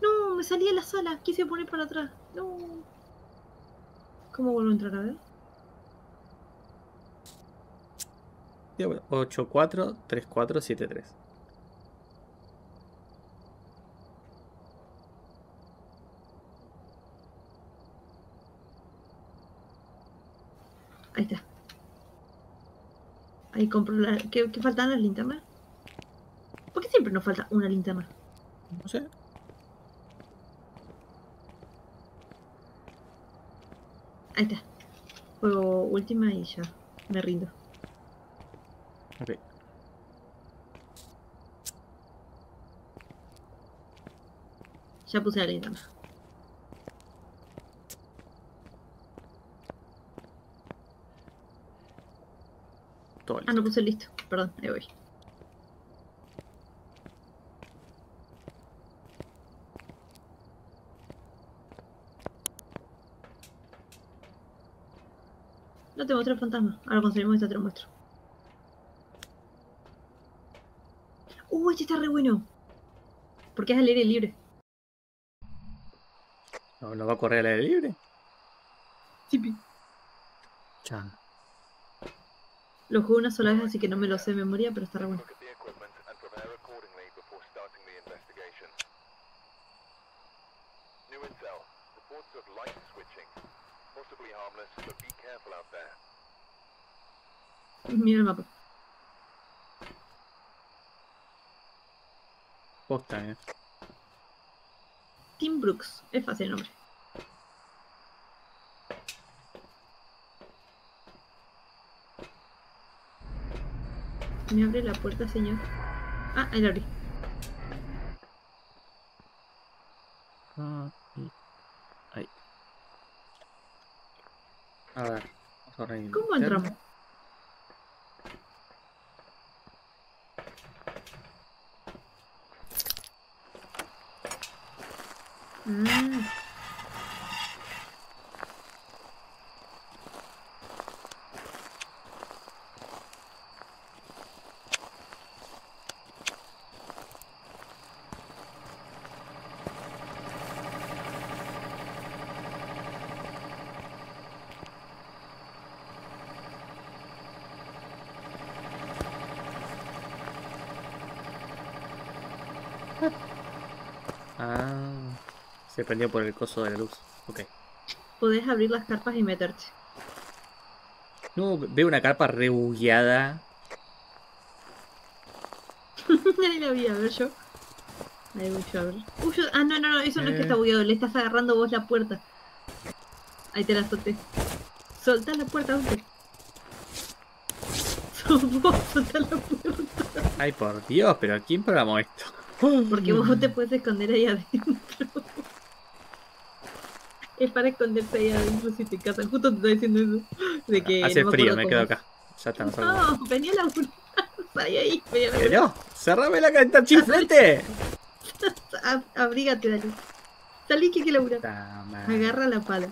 No, me salí de la sala, quise poner para atrás. No. ¿Cómo vuelvo a entrar a ver? 843473. Ahí está. Ahí compro la... ¿Qué faltan las linternas? ¿Por qué siempre nos falta una linterna? No sé. Ahí está. Juego última y ya. Me rindo. Ok. Ya puse la linterna. Ah, no puse listo, perdón, ahí voy. No te mostré el fantasma, ahora conseguimos esta, te lo muestro. Este está re bueno. Porque es al aire libre. ¿No va a correr al aire libre? Sí, pi. Chan. Lo jugué una sola vez, así que no me lo sé de memoria, pero está re bueno. Mira el mapa. Posta, Tim Brooks, es fácil el nombre. ¿Me abre la puerta, señor? Ah, ahí la abrí. Ahí. A ver, vamos a reír. ¿Cómo entramos? Se prendió por el coso de la luz. Ok. Podés abrir las carpas y meterte. No, veo una carpa rebugueada. Ahí la vi, a ver yo. Ahí voy yo a ver. Ah, no, no, no, eso no es que está bugueado. Le estás agarrando vos la puerta. Ahí te la solté. Soltá la puerta, hombre. Vos soltá la puerta. Ay, por Dios, pero ¿a quién programó esto? Porque vos te puedes esconder ahí adentro. Es para esconderse ahí adentro si te casan. Justo te estoy diciendo eso. De que hace no frío, me quedo acá. Ya está, no, venía la puerta. Salí ahí. Pero, cerrame la carita, chiflete. Abrígate, dale. Salí, que laburar. Agarra la pala.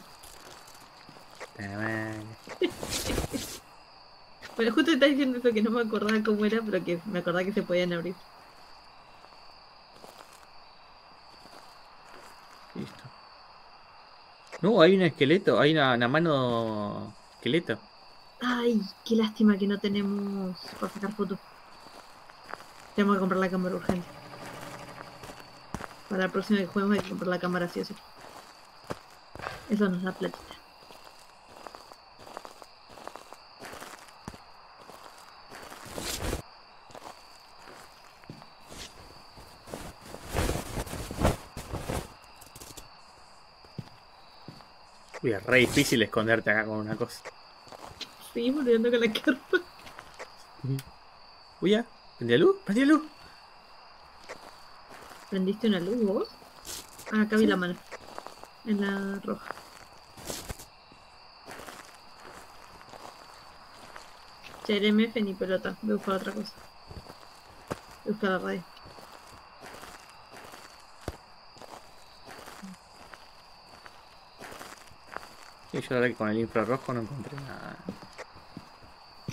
Bueno, justo te estás diciendo eso que no me acordaba cómo era, pero que me acordaba que se podían abrir. Listo. No, hay un esqueleto, hay una mano esqueleto. Ay, qué lástima que no tenemos para sacar fotos. Tenemos que comprar la cámara urgente. Para el próximo juego hay que comprar la cámara sí o sí. Eso nos da platita. Uy, es re difícil esconderte acá con una cosa. Sí, volviendo con la carpa. Uy, ya. ¿Prendí la luz? ¡Prendí la luz! ¿Prendiste una luz vos? Ah, acá vi la mano. En la roja. Jeremy, ni pelota. Voy a buscar otra cosa. Voy a buscar la radio. Y yo la verdad que con el infrarrojo no encontré nada.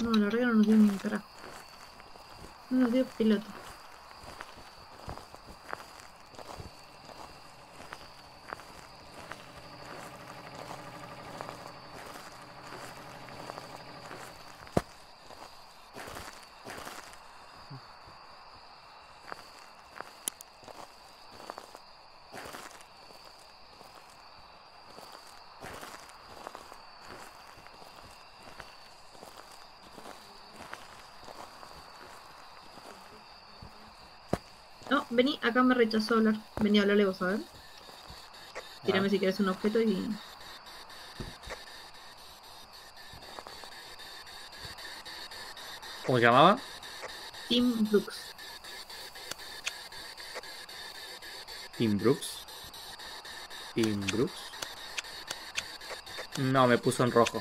No, la verdad que no nos dio ni un carajo. No nos dio piloto. Vení, acá me rechazó hablar. Vení a hablarle vos, a ver. Tírame si querés un objeto y... ¿Cómo se llamaba? Tim Brooks. Tim Brooks. Tim Brooks. No, me puso en rojo.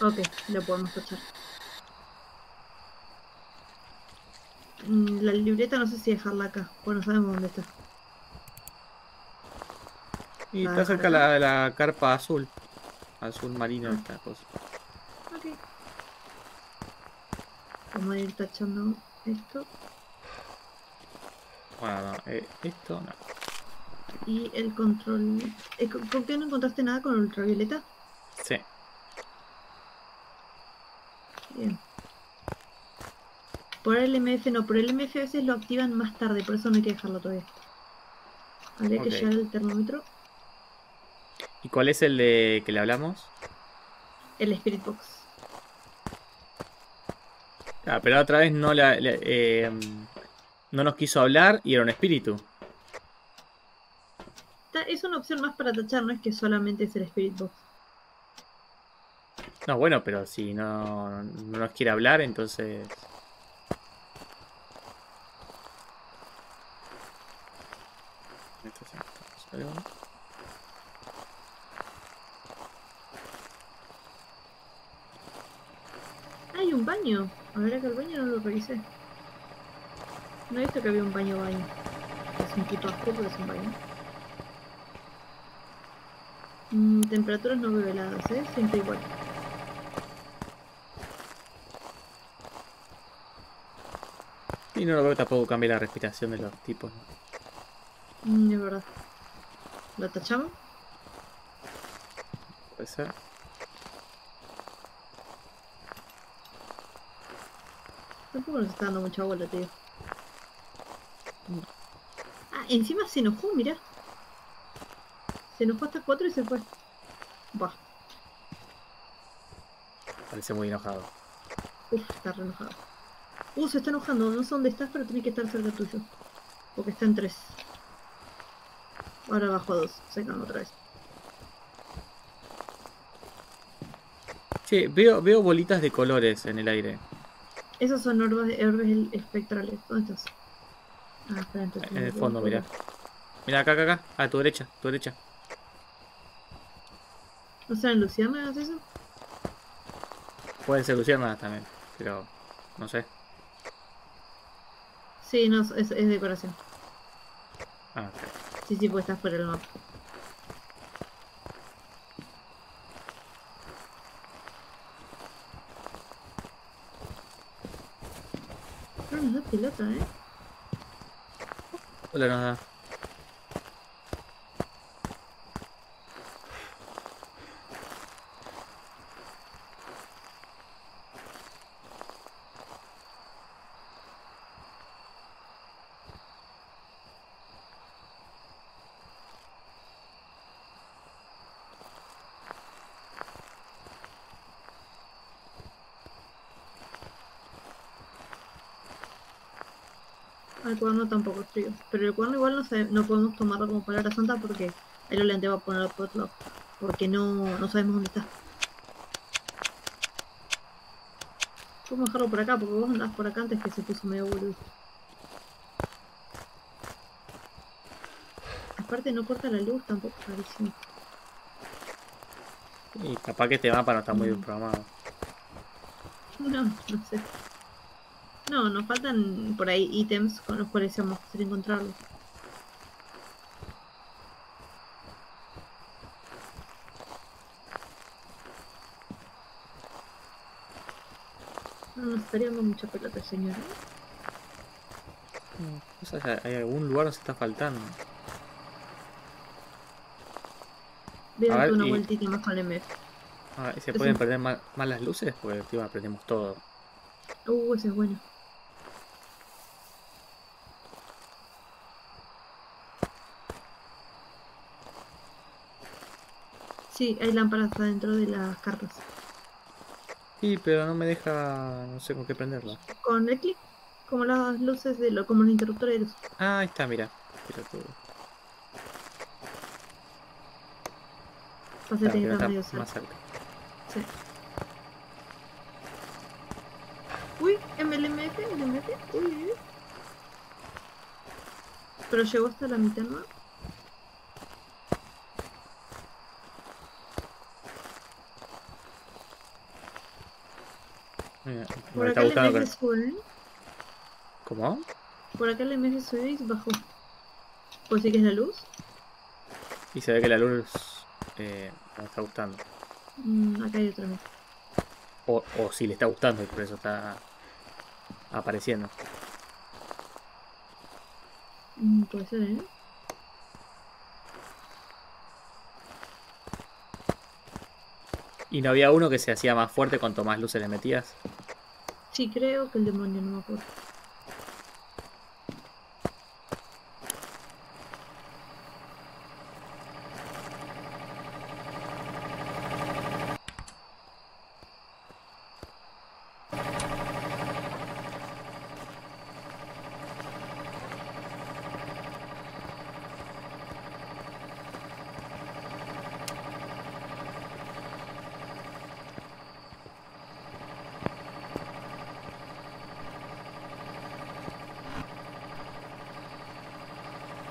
Ok, lo podemos cachar. La libreta no sé si dejarla acá, pues no sabemos dónde está. Y está cerca de la carpa azul. Azul marino esta cosa. Ok. Vamos a ir tachando esto. Bueno, no, esto no. Y el control... ¿Por qué no encontraste nada con ultravioleta? Sí. Bien. por el MF no, pero el MF a veces lo activan más tarde, por eso no hay que dejarlo todavía. Habría que llevar el termómetro. ¿Y cuál es el de que le hablamos? El Spirit Box. Ah, pero otra vez no, no nos quiso hablar y era un espíritu. Es una opción más para tachar, no es que solamente es el Spirit Box. No, bueno, pero si no nos quiere hablar, entonces... Hay un baño. A ver, acá el baño no lo revisé. No he visto que había un baño. Es un puto asco, pero es un baño. Temperaturas no reveladas, siempre igual. Y no lo veo, tampoco cambia la respiración de los tipos, ¿no? Es verdad. ¿Lo tachamos? Puede ser. Tampoco nos está dando mucha bola, tío. Ah, encima se enojó, mirá. Se enojó hasta 4 y se fue. Va. Parece muy enojado. Uf, está re enojado. Se está enojando. No sé dónde estás, pero tiene que estar cerca tuyo. Porque está en 3. Ahora bajo a 2. Se calma otra vez. Sí, veo bolitas de colores en el aire. Esos son orbes espectrales. ¿Dónde estás? Ah, espera, entonces. En el fondo, mirá. Mirá, acá. A tu derecha, ¿No serán luciérnagas eso? Pueden ser luciérnagas también, pero no sé. Sí, no, es decoración. Ah, ok. Sí, pues estás fuera del mapa. No nos da pelota, Hola, nos da. El cuerno tampoco es frío, pero el cuerno igual no podemos tomarlo como palabra santa porque el olente va a ponerlo por otro lado, porque no sabemos dónde está. Podemos dejarlo por acá, porque vos andás por acá antes que se puso medio boludo. Aparte no corta la luz tampoco, parece. Y capaz que este mapa no está muy bien programado. No sé. No, nos faltan por ahí ítems con los cuales vamos a hacer encontrarlos. No nos estaría dando mucha pelota, señor. Hay algún lugar nos está faltando. Vean una vueltita más con el MF. ¿Se pueden perder más las luces? Porque tío, aprendemos todo. Ese es bueno. Sí, hay lámparas adentro de las cartas. Sí, pero no me deja... no sé con qué prenderla. Con el clic, como las luces, como los interruptores de luz. Ah, ahí está, mira. Pasa que está medio cerca. Más cerca. Sí. Uy, MLMF. Uy. Pero llegó hasta la mitad, ¿no? Por acá el MF sube. ¿Cómo? Por acá el MF sube y bajó. ¿Pues sí que es la luz? Y se ve que la luz me está gustando. Acá hay otra vez. O si le está gustando y por eso está apareciendo. Puede ser, ¿Y no había uno que se hacía más fuerte cuanto más luces le metías? Sí, creo que el demonio, no me acuerdo.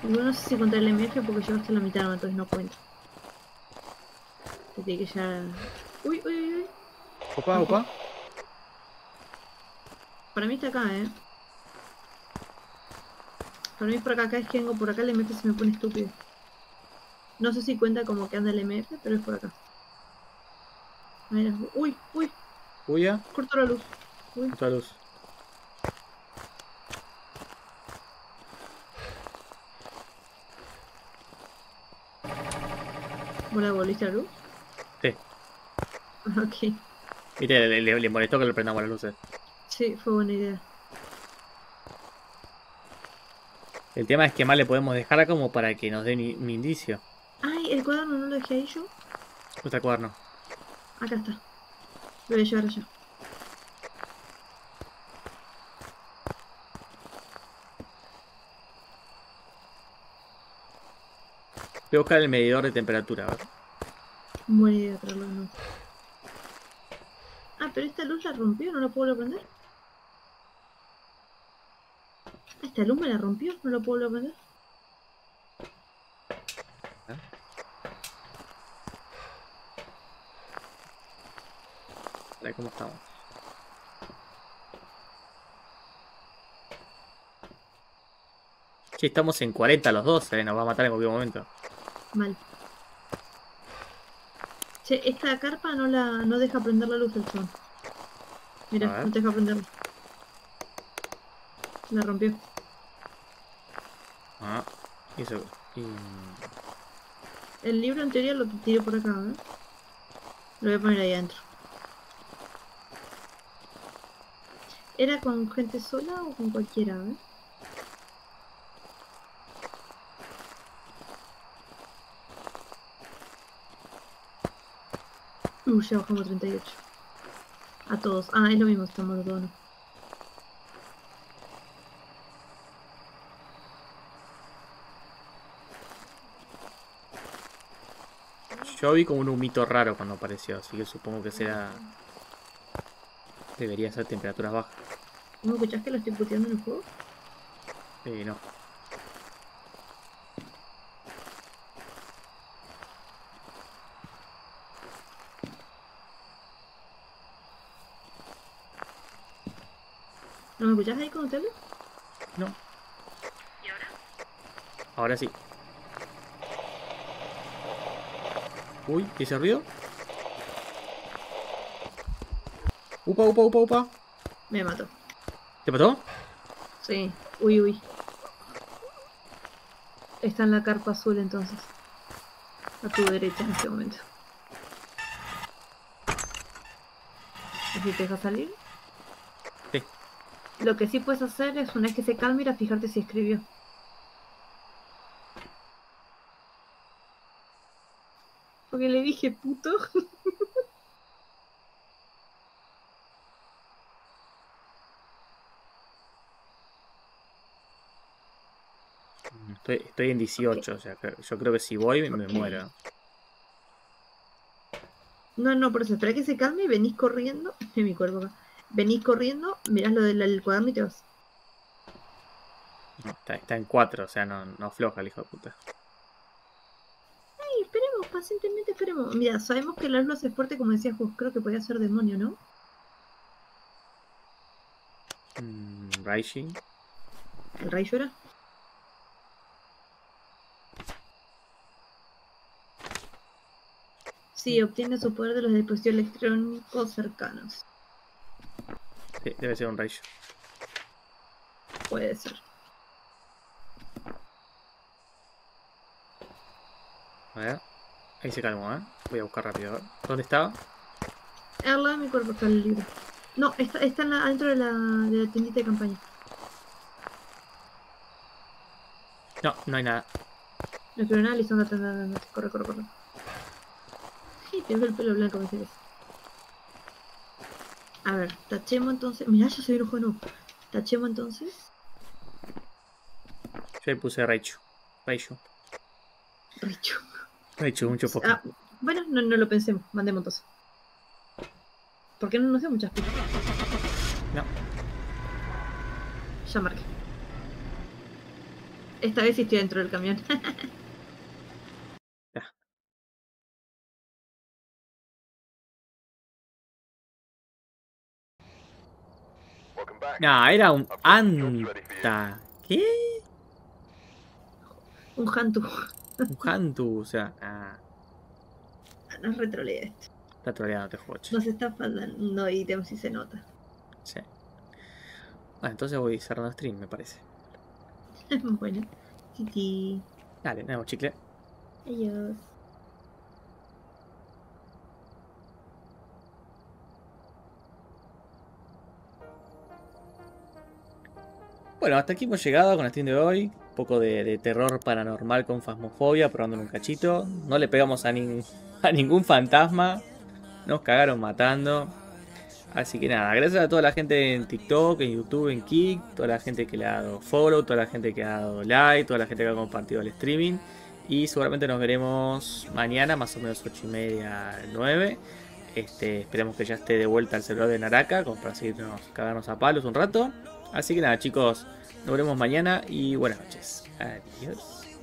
No sé si contar el MF porque llevo hasta la mitad, no, entonces no cuento. Tiene que ya... Uy, uy, uy. Opa, opa. Para mí está acá, Para mí por acá, acá es que vengo por acá, el MF se me pone estúpido. No sé si cuenta como que anda el MF, pero es por acá. Mira, uy, uy. ¿Huya? Corto la luz. Uy. Corto la luz. ¿Vos volviste la luz? Sí. Ok. Viste, le molestó que le prendamos las luces. Sí, fue buena idea. El tema es que más le podemos dejar como para que nos dé un indicio. Ay, el cuaderno no lo dejé ahí yo. ¿Dónde está el cuaderno? Acá está. Lo voy a llevar allá. Voy a buscar el medidor de temperatura, a ver. Buena idea, pero no. Ah, pero esta luz la rompió, ¿no la puedo prender? Esta luz me la rompió, ¿no la puedo prender? ¿Eh? A ver cómo estamos. Che, estamos en 40 los dos, nos va a matar en cualquier momento. Mal. Che, esta carpa no deja prender la luz del sol. Mira, no te deja prenderla. La rompió. Ah, y eso. Y... El libro en teoría lo tiré por acá, ¿eh? Lo voy a poner ahí adentro. ¿Era con gente sola o con cualquiera, eh? Uy, ya bajamos 38. A todos. Ah, es lo mismo, estamos los dos, ¿no? Yo vi como un humito raro cuando apareció, así que supongo que será... Debería ser temperaturas bajas. ¿No escuchás que lo estoy puteando en el juego? No. ¿No me escuchás ahí con el tele? No. ¿Y ahora? Ahora sí. Uy, ¿y ese ruido? Upa, upa, upa, upa. Me mató. ¿Te mató? Sí. Uy, uy. Está en la carpa azul entonces. A tu derecha en este momento. ¿Y si te deja salir? Lo que sí puedes hacer es, una vez que se calme, ir a fijarte si escribió. Porque le dije puto. Estoy en 18, okay. O sea, yo creo que si voy me muero. No, no, por eso, espera que se calme y venís corriendo. En mi cuerpo acá. Venís corriendo, mirás lo del cuaderno y te vas. No, está en 4, o sea, no afloja el hijo de puta. Ay, esperemos, pacientemente esperemos. Mira, sabemos que la luz es fuerte, como decías vos, creo que podía ser demonio, ¿no? Raijin. ¿El rey llora? Sí, obtiene su poder de los dispositivos electrónicos cercanos. Debe ser un rayo. Puede ser. A ver. Ahí se calmó, Voy a buscar rápido. ¿Dónde estaba? Al lado de mi cuerpo está el libro. No, está adentro de la tiendita de campaña. No, no hay nada. No quiero nada, listo, anda, anda, anda. Corre, corre, corre. Sí, tengo el pelo blanco, me sirve. A ver, tachemos entonces. Mirá, ya se vio un juego nuevo. Tachemos entonces. Yo le puse Raichu. Raichu. Raichu. Raichu, mucho foco. Ah, bueno, no lo pensemos. Mandemos entonces. ¿Por qué no nos dio muchas pistas? No. Ya marqué. Esta vez sí estoy dentro del camión. Ya. Nah, era un anta. ¿Qué? Un hantu. Un hantu, o sea. Ah. No es retrolea esto. Está troleando, te juego. Nos está faltando ítems y se nota. Sí. Bueno, entonces voy cerrando stream, me parece. Bueno, titi. Dale, nuevo chicle. Adiós. Bueno, hasta aquí hemos llegado con el stream de hoy. Un poco de terror paranormal con Phasmophobia, probándole un cachito. No le pegamos a ningún fantasma. Nos cagaron matando. Así que nada, gracias a toda la gente en TikTok, en YouTube, en Kick, toda la gente que le ha dado follow, toda la gente que ha dado like, toda la gente que ha compartido el streaming. Y seguramente nos veremos mañana, más o menos 8:30, 9. Esperemos que ya esté de vuelta al celular de Naraka, como para seguirnos, cagarnos a palos un rato. Así que nada, chicos, nos veremos mañana y buenas noches. Adiós.